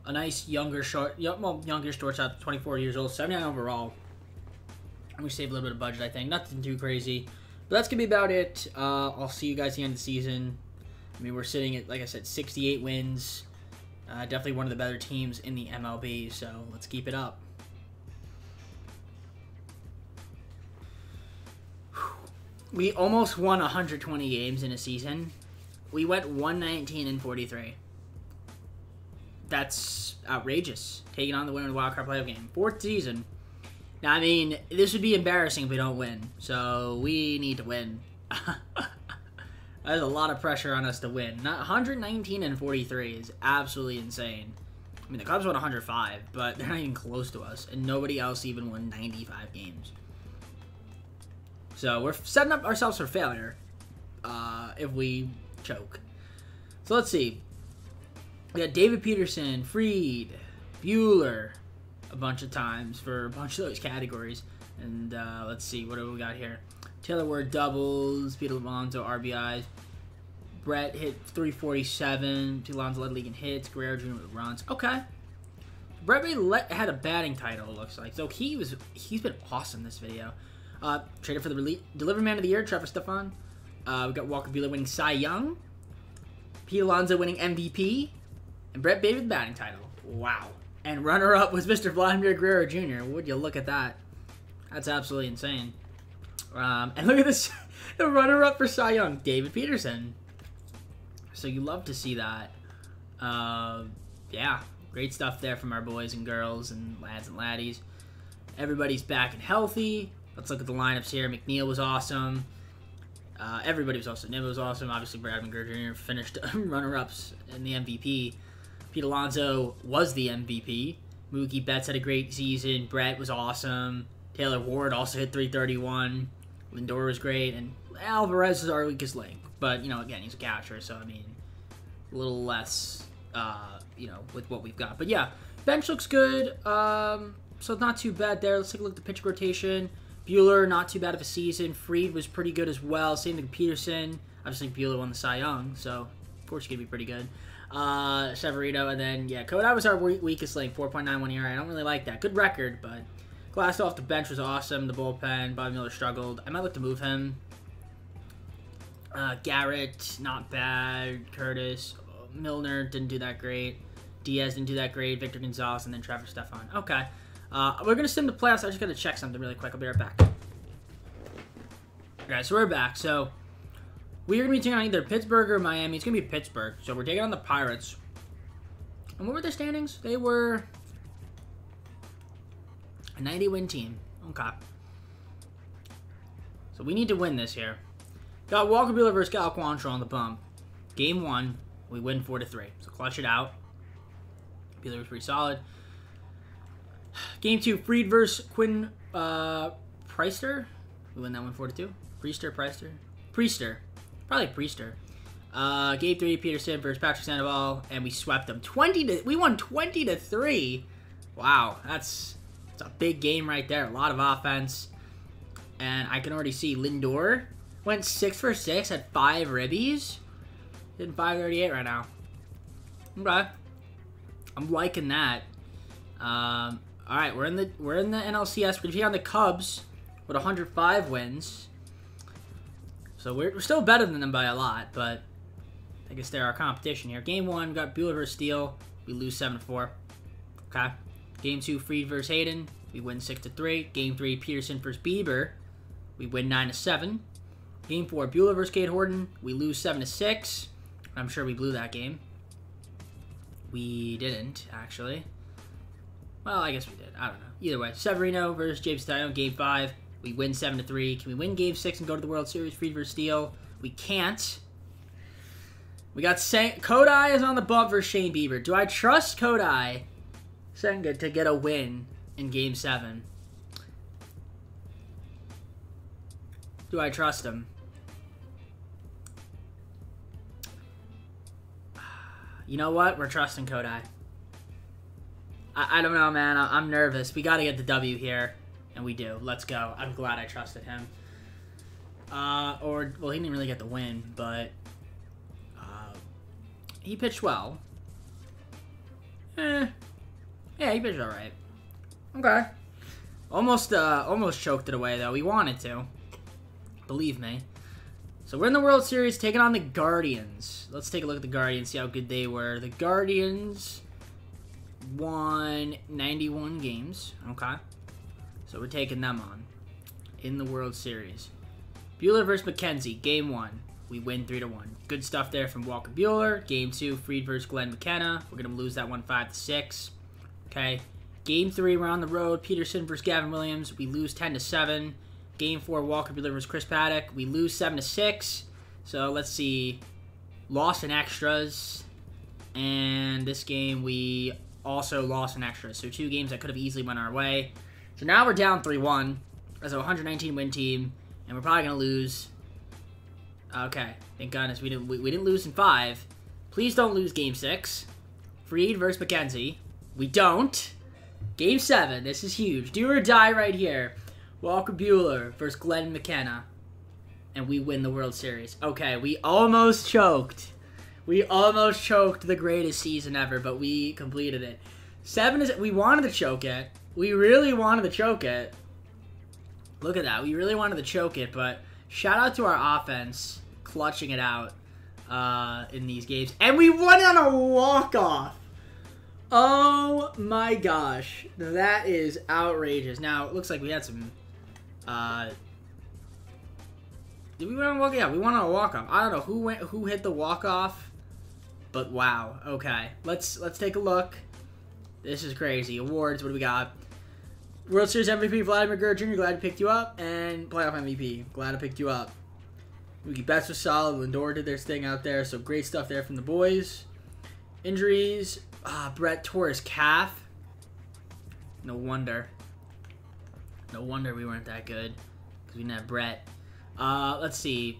a nice younger short, well, younger shortstop, twenty-four years old, seventy-nine overall. And we save a little bit of budget, I think. Nothing too crazy. But that's going to be about it. Uh, I'll see you guys at the end of the season. I mean, we're sitting at, like I said, sixty-eight wins. Uh, definitely one of the better teams in the M L B, so let's keep it up. We almost won one hundred twenty games in a season. We went one nineteen and forty-three. That's outrageous. Taking on the winner of the wild card playoff game. Fourth season. Now, I mean, this would be embarrassing if we don't win. So we need to win. There's a lot of pressure on us to win. Not one nineteen and forty-three is absolutely insane. I mean, the Cubs won one hundred five, but they're not even close to us. And nobody else even won ninety-five games. So we're setting up ourselves for failure uh, if we choke. So let's see. We got David Peterson, Freed, Buehler a bunch of times for a bunch of those categories. And uh, let's see, what do we got here? Taylor Ward doubles, Pete Alonso R B Is. Brett hit three forty-seven, Pete Alonso led league in hits, Guerrero Junior with runs. Okay. Brett Baty had a batting title, it looks like. So he was, he's been awesome this video. Uh, traded for the relief, delivery man of the year, Trevor Stefan. Uh, we got Walker Buehler winning Cy Young, Pete Alonso winning M V P, and Brett Baty with the batting title. Wow! And runner-up was Mister Vladimir Guerrero Junior Would you look at that? That's absolutely insane. Um, and look at this, the runner-up for Cy Young, David Peterson. So you love to see that. Uh, yeah, great stuff there from our boys and girls and lads and laddies. Everybody's back and healthy. Let's look at the lineups here. McNeil was awesome. Uh, everybody was awesome. Nimmo was awesome. Obviously, Brad McGurr Junior finished runner-ups in the M V P. Pete Alonso was the M V P. Mookie Betts had a great season. Brett was awesome. Taylor Ward also hit three thirty-one. Lindor was great. And Alvarez is our weakest link. But, you know, again, he's a catcher. So, I mean, a little less, uh, you know, with what we've got. But, yeah, bench looks good. Um, so, not too bad there. Let's take a look at the pitch rotation. Buehler, not too bad of a season. Freed was pretty good as well. Same thing Peterson. Obviously, Buehler won the Cy Young, so of course he's going to be pretty good. Uh, Severino, and then, yeah, Kodai was our weakest link, four point nine one E R A. I don't really like that. Good record, but Glasnow off the bench was awesome. The bullpen, Bobby Miller struggled. I might look to move him. Uh, Garrett, not bad. Curtis, Milner didn't do that great. Diaz didn't do that great. Victor Gonzalez, and then Trevor Stefan. Okay. Uh, we're going to send the playoffs. I just got to check something really quick. I'll be right back. Alright, so we're back. So, we're going to be taking on either Pittsburgh or Miami. It's going to be Pittsburgh. So, we're taking on the Pirates. And what were their standings? They were a ninety-win team. Okay. So, we need to win this here. Got Walker Buehler versus Cal Quantrill on the bump. Game one, we win four to three. So, clutch it out. Buehler was pretty solid. Game two, Freed versus Quinn uh, Priester. We win that one four to two. Priester, Priester. Priester. Probably Priester. Uh, game three, Peterson versus Patrick Sandoval. And we swept them. twenty to, we won twenty to three. Wow. That's, that's a big game right there. A lot of offense. And I can already see Lindor went six for six, had five ribbies. Hitting five thirty-eight right now. Okay. I'm liking that. Um... All right, we're in the we're in the N L C S. We're here on the Cubs with one hundred five wins, so we're, we're still better than them by a lot. But I guess they're our competition here. Game one, we got Buehler versus Steele. We lose seven to four. Okay. Game two, Freed versus Hayden. We win six to three. Game three, Peterson versus Bieber. We win nine to seven. Game four, Buehler versus Cade Horton. We lose seven to six. I'm sure we blew that game. We didn't, actually. Well, I guess we did. I don't know. Either way, Severino versus James Taillon, game five. We win seven to three. Can we win game six and go to the World Series? Freed versus Steele. We can't. We got Sen Kodai is on the bump versus Shane Bieber. Do I trust Kodai Senga to get a win in game seven? Do I trust him? You know what? We're trusting Kodai. I, I don't know, man. I, I'm nervous. We got to get the W here, and we do. Let's go. I'm glad I trusted him. Uh, or, well, he didn't really get the win, but uh, he pitched well. Eh. Yeah, he pitched all right. Okay. Almost, uh, almost choked it away, though. We wanted to. Believe me. So we're in the World Series taking on the Guardians. Let's take a look at the Guardians, see how good they were. The Guardians won ninety-one games. Okay. So we're taking them on in the World Series. Buehler versus McKenzie, game one. We win three to one. Good stuff there from Walker Buehler. Game two, Freed versus Glenn McKenna. We're gonna lose that one five to six. Okay. Game three, we're on the road. Peterson versus Gavin Williams. We lose ten to seven. Game four, Walker Buehler versus Chris Paddock. We lose seven to six. So let's see. Lost in extras. And this game, we also lost in extras. So two games that could have easily went our way. So now we're down three one as a one nineteen win team. And we're probably going to lose. Okay. Thank goodness we didn't, we, we didn't lose in five. Please don't lose game six. Freed versus McKenzie. We don't. Game seven. This is huge. Do or die right here. Walker Buehler versus Glenn McKenna. And we win the World Series. Okay, we almost choked. We almost choked the greatest season ever, but we completed it. Seven is... We wanted to choke it. We really wanted to choke it. Look at that. We really wanted to choke it, but shout out to our offense clutching it out uh, in these games. And we won on a walk-off. Oh, my gosh. That is outrageous. Now, it looks like we had some... Uh, did we win on a walk? Yeah, we won on a walk-off. I don't know who went, who hit the walk-off, but wow. Okay, let's let's take a look. This is crazy. Awards. What do we got? World Series M V P Vladimir Guerrero Junior Glad I picked you up, and playoff M V P. Glad I picked you up. Mookie Betts was solid. Lindor did their thing out there, so great stuff there from the boys. Injuries. Ah, Brett tore his calf. No wonder. No wonder we weren't that good, because we didn't have Brett. Uh, let's see.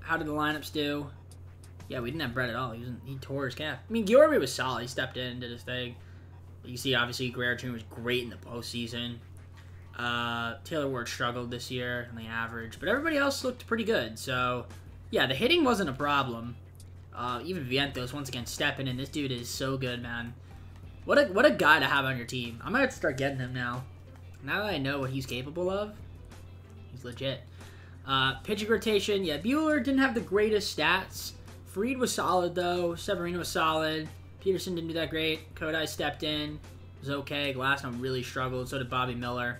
How did the lineups do? Yeah, we didn't have Brett at all. He, wasn't, he tore his calf. I mean, Guillorme was solid. He stepped in and did his thing. You see, obviously, Guerrero Junior was great in the postseason. Uh, Taylor Ward struggled this year on the average, but everybody else looked pretty good. So, yeah, the hitting wasn't a problem. Uh, even Vientos, once again, stepping in. This dude is so good, man. What a, what a guy to have on your team. I'm going to have to start getting him now. Now that I know what he's capable of, he's legit. Uh, pitching rotation, yeah, Buehler didn't have the greatest stats. Freed was solid, though. Severino was solid. Peterson didn't do that great. Kodai stepped in. It was okay. Glasnow really struggled. So did Bobby Miller.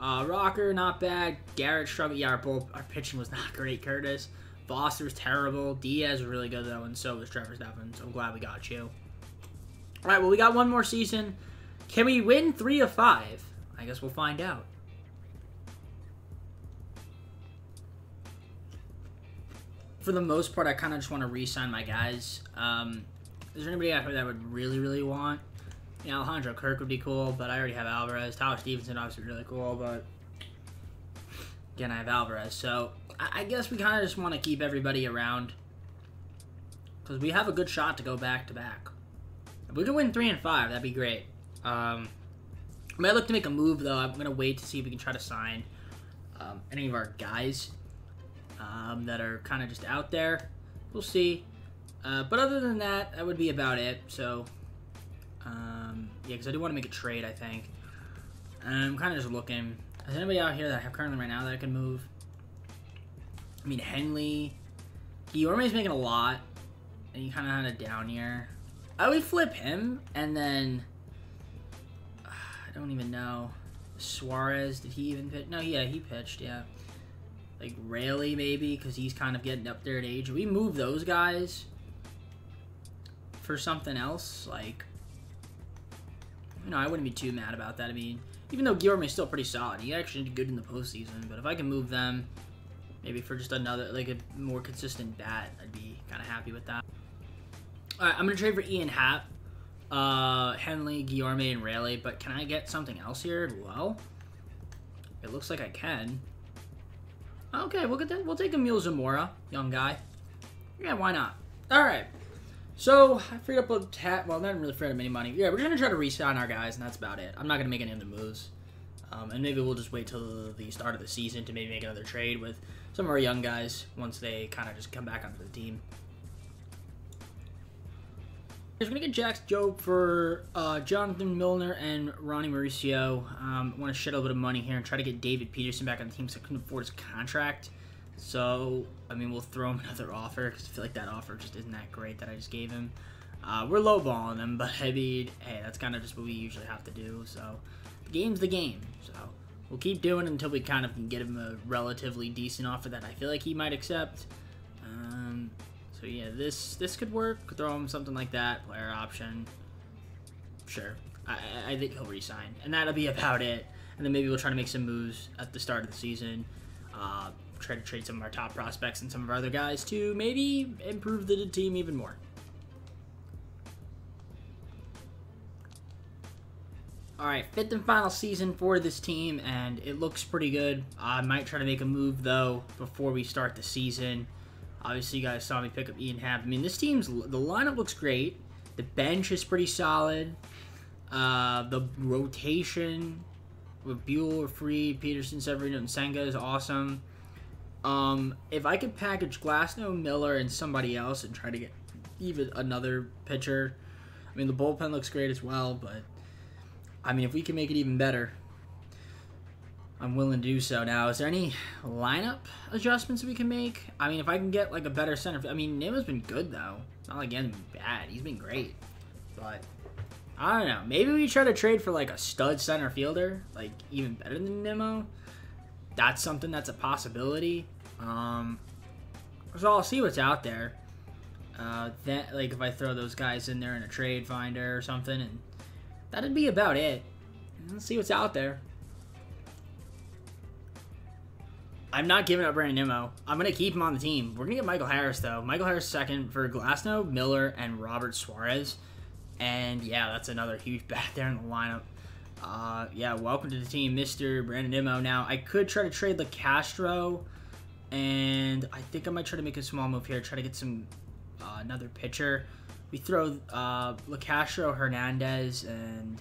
Uh, Rocker, not bad. Garrett struggled. Yeah, our, bull, our pitching was not great. Curtis. Foster was terrible. Diaz was really good, though, and so was Trevor Stephan. So I'm glad we got you. All right, well, we got one more season. Can we win three of five? I guess we'll find out. For the most part, I kind of just want to re-sign my guys. Um, is there anybody out here that I would really, really want? You know, Alejandro Kirk would be cool, but I already have Alvarez. Tyler Stevenson obviously really cool, but again, I have Alvarez. So I, I guess we kind of just want to keep everybody around because we have a good shot to go back-to-back. If we could win three and five, that'd be great. Um... I might look to make a move, though. I'm going to wait to see if we can try to sign um, any of our guys um, that are kind of just out there. We'll see. Uh, but other than that, that would be about it. So, um, yeah, because I do want to make a trade, I think. And I'm kind of just looking. Is anybody out here that I have currently right now that I can move? I mean, Henley. Guillorme's making a lot. And he kind of had a down year. I would flip him, and then... I don't even know. Suarez, did he even pitch? No, yeah, he pitched, yeah. like Raley maybe, because he's kind of getting up there in age. We move those guys for something else, like, you know, I wouldn't be too mad about that. I mean, even though Guillorme is still pretty solid, he actually did good in the postseason, but if I can move them maybe for just another, like, a more consistent bat, I'd be kind of happy with that. All right, I'm going to trade for Ian Happ, uh, Henley, Guillorme, and Raley, but can I get something else here? Well, it looks like I can. Okay, we'll get that. We'll take Emil Zamora, young guy. Yeah, why not? All right. So I freed up a tat. Well, not really freed up any money. Yeah, we're gonna try to re-sign our guys, and that's about it. I'm not gonna make any other moves, um, and maybe we'll just wait till the start of the season to maybe make another trade with some of our young guys once they kind of just come back onto the team. We're gonna get Jax Jobe for uh, Jonathan Milner and Ronny Mauricio. Um, I want to shed a little bit of money here and try to get David Peterson back on the team so I couldn't afford his contract. So, I mean, we'll throw him another offer because I feel like that offer just isn't that great that I just gave him. Uh, we're lowballing him, but I mean, hey, that's kind of just what we usually have to do. So, the game's the game. So, we'll keep doing it until we kind of can get him a relatively decent offer that I feel like he might accept. Um, so, yeah, this this could work. Could throw him something like that, player option. Sure. I, I think he'll resign. And that'll be about it. And then maybe we'll try to make some moves at the start of the season. Uh... try to trade some of our top prospects and some of our other guys to maybe improve the team even more. All right, fifth and final season for this team, and it looks pretty good. I might try to make a move, though, before we start the season. Obviously, you guys saw me pick up Ian Happ. I mean, this team's, the lineup looks great. The bench is pretty solid. Uh, the rotation with Buehler, Freed, Peterson, Severino, and Senga is awesome. Um, if I could package Glasnow, Miller, and somebody else and try to get even another pitcher, I mean, the bullpen looks great as well, but, I mean, if we can make it even better, I'm willing to do so. Now, is there any lineup adjustments we can make? I mean, if I can get, like, a better center, I mean, Nimmo's been good, though. Not like he's been bad. He's been great. But, I don't know. Maybe we try to trade for, like, a stud center fielder, like, even better than Nimmo. That's something that's a possibility. Um, so I'll see what's out there. Uh, that, like, if I throw those guys in there in a trade finder or something, and that'd be about it. Let's see what's out there. I'm not giving up Brandon Nimmo. I'm going to keep him on the team. We're going to get Michael Harris, though. Michael Harris second for Glasnow, Miller, and Robert Suarez. And, yeah, that's another huge bat there in the lineup. Uh, yeah, welcome to the team, Mister Brandon Nimmo. Now, I could try to trade LeCastro, and I think I might try to make a small move here, try to get some uh, another pitcher. We throw uh, LeCastro, Hernandez, and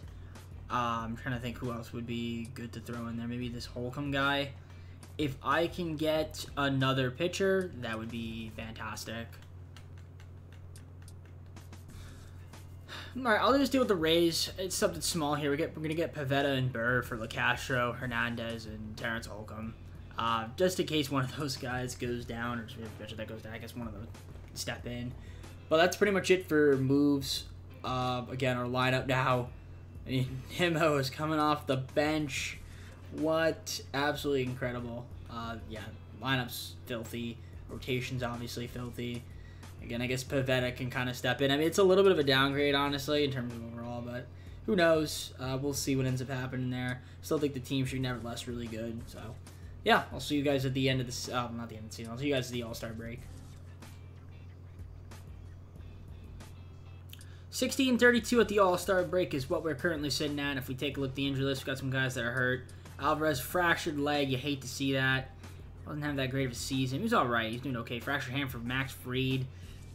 uh, I'm trying to think who else would be good to throw in there. Maybe this Holcomb guy. If I can get another pitcher, that would be fantastic. All right, I'll just deal with the Rays. It's something small here. We get, we're going to get Pavetta and Burr for LeCastro, Hernandez, and Terrence Holcomb. Uh, just in case one of those guys goes down, or just if that goes down, I guess one of them step in. But that's pretty much it for moves. Uh, again, our lineup now. I mean, Nimmo is coming off the bench. What? Absolutely incredible. Uh, yeah, lineup's filthy. Rotation's obviously filthy. Again, I guess Pavetta can kind of step in. I mean, it's a little bit of a downgrade, honestly, in terms of overall, but who knows? Uh, we'll see what ends up happening there. Still think the team should be nevertheless really good. So, yeah, I'll see you guys at the end of this. Uh, not the end of the season. I'll see you guys at the All-Star break. sixteen thirty-two at the All-Star break is what we're currently sitting at. If we take a look at the injury list, we've got some guys that are hurt. Alvarez, fractured leg. You hate to see that. Doesn't have that great of a season. He was all right. He's doing okay. Fractured hand for Max Freed.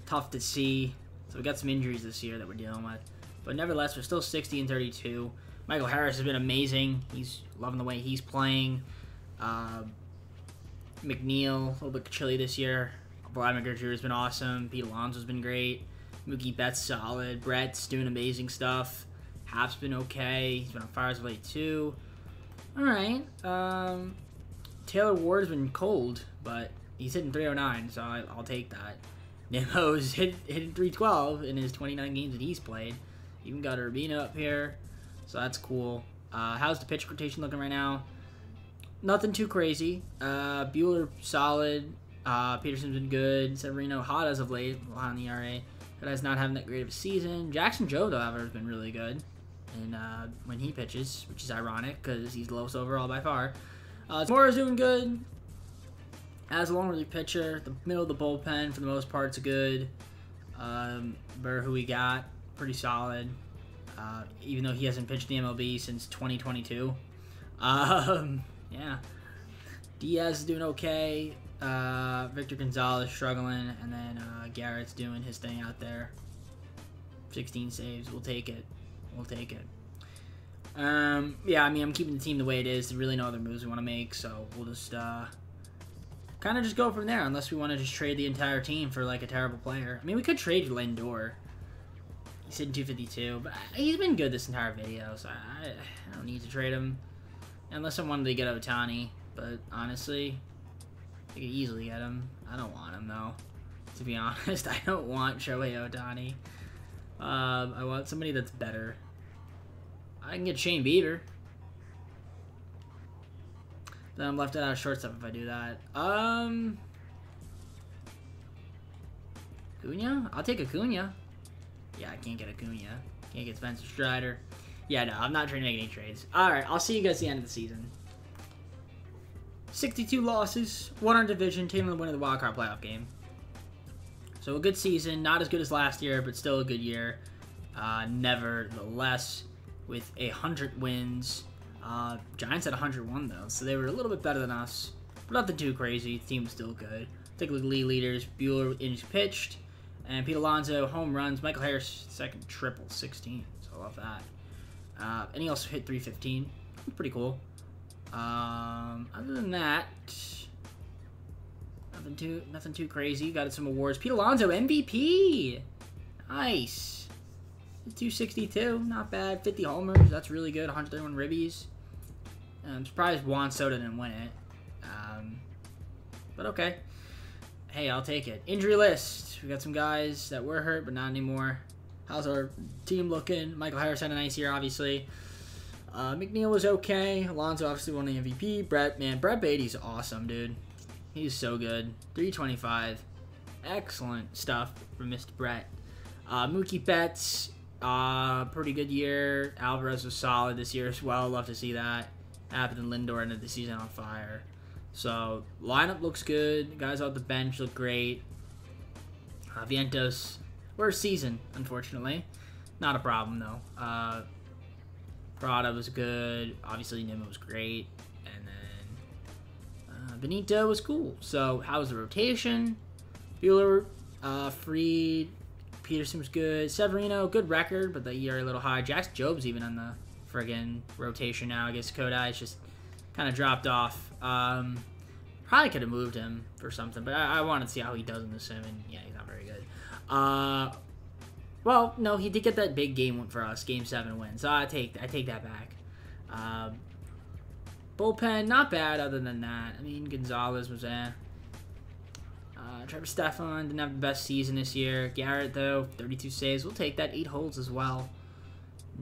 Tough to see. So we got some injuries this year that we're dealing with. But nevertheless, we're still sixty and thirty-two. Michael Harris has been amazing. He's loving the way he's playing. Uh, McNeil, a little bit chilly this year. Vladimir Guerrero has been awesome. Pete Alonso has been great. Mookie Betts solid. Brett's doing amazing stuff. Hap's been okay. He's been on fire as of late too. All right. Um... Taylor Ward's been cold, but he's hitting three oh nine, so I, I'll take that. Nimmo's hit, hitting three twelve in his twenty-nine games that he's played. Even got Urbina up here, so that's cool. Uh, how's the pitch rotation looking right now? nothing too crazy. Uh, Buehler, solid. Uh, Peterson's been good. Severino, hot as of late. Hot on the E R A. Kodai's not having that great of a season. Jackson Joe, though, however, has been really good. And uh, when he pitches, which is ironic because he's lowest overall by far. Uh, Tamura's doing good. As a long relief pitcher, the middle of the bullpen for the most part's good. Um, Burr, who we got, pretty solid. Uh, even though he hasn't pitched the M L B since twenty twenty-two. Um, yeah. Diaz is doing okay. Uh, Victor Gonzalez struggling. And then uh, Garrett's doing his thing out there. sixteen saves. We'll take it. We'll take it. Um, yeah, I mean, I'm keeping the team the way it is. There's really no other moves we want to make. So we'll just uh, kind of just go from there. Unless we want to just trade the entire team for like a terrible player. I mean, we could trade Lindor. He's hitting two fifty-two, but he's been good this entire video, so I, I don't need to trade him. Unless I wanted to get Ohtani, but honestly, I could easily get him. I don't want him, though. To be honest, I don't want Shohei Ohtani. Um, I want somebody that's better. I can get Shane Bieber. Then I'm left out of shortstop if I do that. Um, Acuna? I'll take Acuna. Yeah, I can't get Acuna. Can't get Spencer Strider. Yeah, no, I'm not trying to make any trades. All right, I'll see you guys at the end of the season. sixty-two losses, one on division, taking the win of the wildcard playoff game. So a good season, not as good as last year, but still a good year. Uh, nevertheless, with one hundred wins. Uh, Giants had one hundred one, though, so they were a little bit better than us. But nothing too crazy. The team was still good. Take a look at league leaders. Buehler innings pitched. And Pete Alonso, home runs. Michael Harris, second triple, sixteen. So I love that. Uh, and he also hit three fifteen. Pretty cool. Um, other than that, nothing too nothing too crazy. Got some awards. Pete Alonso, M V P. Nice. two sixty-two. Not bad. fifty homers. That's really good. one hundred thirty-one ribbies. I'm surprised Juan Soto didn't win it. Um, but okay. Hey, I'll take it. Injury list. We got some guys that were hurt, but not anymore. How's our team looking? Michael Harris had a nice year, obviously. Uh, McNeil was okay. Alonso obviously won the M V P. Brett, man, Brett Baty's awesome, dude. He's so good. three twenty-five. Excellent stuff from Mister Brett. Uh, Mookie Betts, uh, pretty good year. Alvarez was solid this year as well. Love to see that happen. And Lindor ended the season on fire. So, lineup looks good. Guys off the bench look great. Uh, Vientos, worst season, unfortunately. Not a problem, though. Uh, Prada was good. Obviously, Nimmo was great. And then uh, Benito was cool. So, how was the rotation? Buehler, uh, Freed, Peterson was good. Severino, good record, but the E R A a little high. Jackson Job's even on the friggin' rotation now. I guess Kodai's just kind of dropped off. Um, probably could have moved him for something, but I, I wanted to see how he does in the sim, and yeah, he's not very good. Uh, well, no, he did get that big game win for us, game seven win, so I take I take that back. Um, bullpen, not bad other than that. I mean, Gonzalez was eh. Uh, Trevor Stefan didn't have the best season this year. Garrett, though, thirty-two saves. We'll take that, eight holds as well.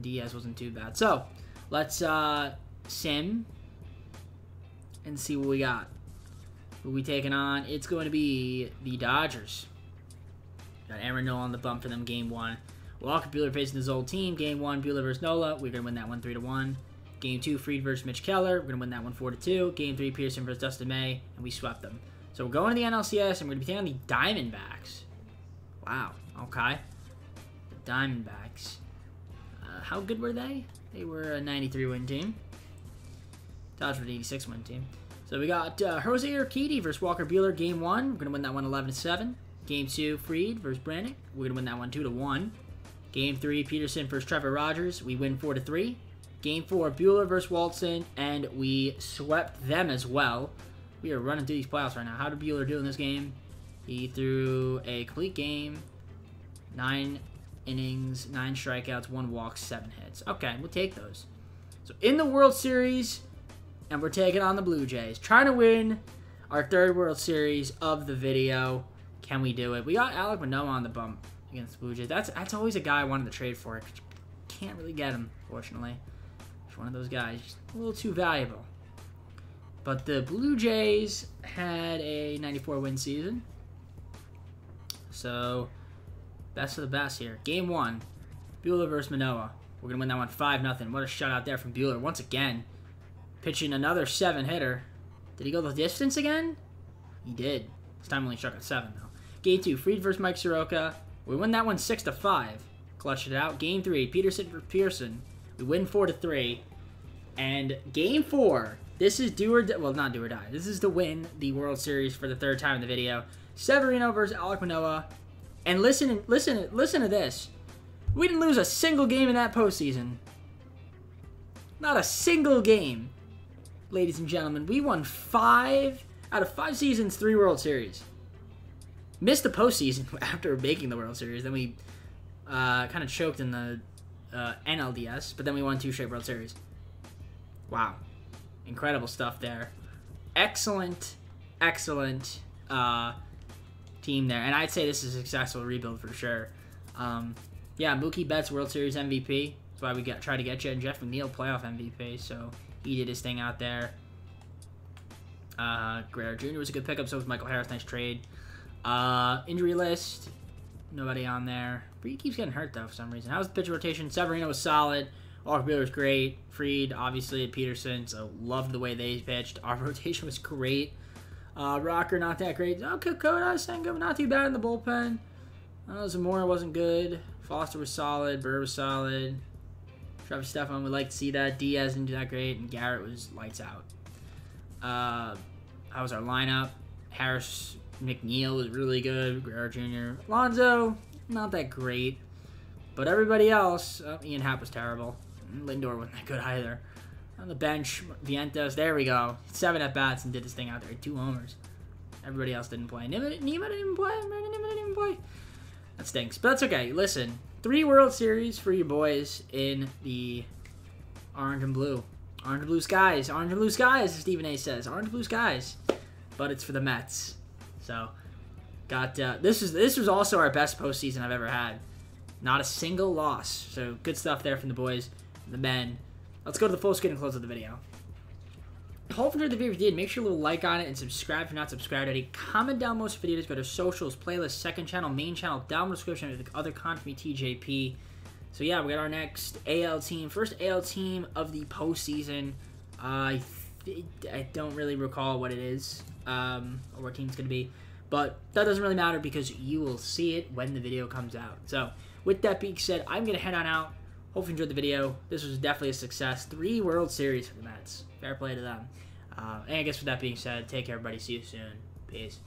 Diaz wasn't too bad. So, let's uh, sim and see what we got. Who we taking on? It's going to be the Dodgers. Got Aaron Nola on the bump for them game one. Walker Buehler facing his old team. Game one, Buehler versus Nola. We're going to win that one three to one. Game two, Freed versus Mitch Keller. We're going to win that one four to two. Game three, Pearson versus Dustin May. And we swept them. So we're going to the N L C S and we're going to be taking on the Diamondbacks. Wow. Okay. The Diamondbacks. Uh, how good were they? They were a ninety-three win team. Dodgers with eighty-six win team. So we got uh, Jose Urquidy versus Walker Buehler game one. We're going to win that one eleven to seven. Game two, Freed versus Brannick. We're going to win that one two to one. Game three, Peterson versus Trevor Rogers. We win four to three. Game four, Buehler versus Walton, and we swept them as well. We are running through these playoffs right now. How did Buehler do in this game? He threw a complete game, nine innings, nine strikeouts, one walk, seven hits. Okay, we'll take those. So in the World Series, and we're taking on the Blue Jays. Trying to win our third World Series of the video. Can we do it? We got Alec Manoah on the bump against the Blue Jays. That's that's always a guy I wanted to trade for. Can't really get him, fortunately. It's one of those guys. Just a little too valuable. But the Blue Jays had a ninety-four win season. So, best of the best here. Game one, Buehler versus Manoah. We're going to win that one five nothing. What a shutout there from Buehler once again. Pitching another seven hitter. Did he go the distance again? He did. This time only struck at seven, though. Game two, Freed versus Mike Soroka. We win that one six to five. Clutched it out. Game three, Peterson versus Pearson. We win four to three. And game four, this is do or die. Well, not do or die. This is to win the World Series for the third time in the video. Severino versus Alec Manoah. And listen, listen, listen to this. We didn't lose a single game in that postseason. Not a single game. Ladies and gentlemen, we won five out of five seasons, three World Series. Missed the postseason after making the World Series. Then we uh, kind of choked in the uh, N L D S, but then we won two straight World Series. Wow. Incredible stuff there. Excellent, excellent uh, team there. And I'd say this is a successful rebuild for sure. Um, yeah, Mookie Betts, World Series M V P. That's why we got try to get you. And Jeff McNeil, playoff M V P. So he did his thing out there. Uh, Guerrero Junior was a good pickup. So was Michael Harris. Nice trade. Uh, injury list. Nobody on there. Freed keeps getting hurt, though, for some reason. How's the pitch rotation? Severino was solid. Walker Buehler was great. Freed, obviously, Peterson. So, loved the way they pitched. Our rotation was great. Uh, Rocker, not that great. Oh, Kodai Senga, not too bad in the bullpen. Uh, Zamora wasn't good. Foster was solid. Burr was solid. Trevor Stephan would like to see that. Diaz didn't do that great. And Garrett was lights out. Uh, how was our lineup? Harris... McNeil was really good. Guerrero Junior Alonso, not that great. But everybody else, uh, Ian Happ was terrible. Lindor wasn't that good either. On the bench, Vientos, there we go. Seven at-bats and did this thing out there. Two homers. Everybody else didn't play. Nimmo didn't even play. Nimmo didn't even play. That stinks. But that's okay. Listen, three World Series for you boys in the orange and blue. Orange and blue skies. Orange and blue skies, as Stephen A. says. Orange and blue skies. But it's for the Mets. So, got uh, this is this was also our best postseason I've ever had. Not a single loss. So, good stuff there from the boys, the men. Let's go to the full screen and close out the video. Hope you enjoyed the video. If you did, make sure to like on it and subscribe if you're not subscribed already. Comment down most videos. Go to socials, playlist, second channel, main channel, down in the description, the other content from T J P. So yeah, we got our next A L team, first A L team of the postseason. Uh, I th I don't really recall what it is. Um, or what team's going to be, but that doesn't really matter because you will see it when the video comes out. So with that being said, I'm going to head on out. Hope you enjoyed the video. This was definitely a success. Three World Series for the Mets. Fair play to them. Uh, and I guess with that being said, take care, everybody. See you soon. Peace.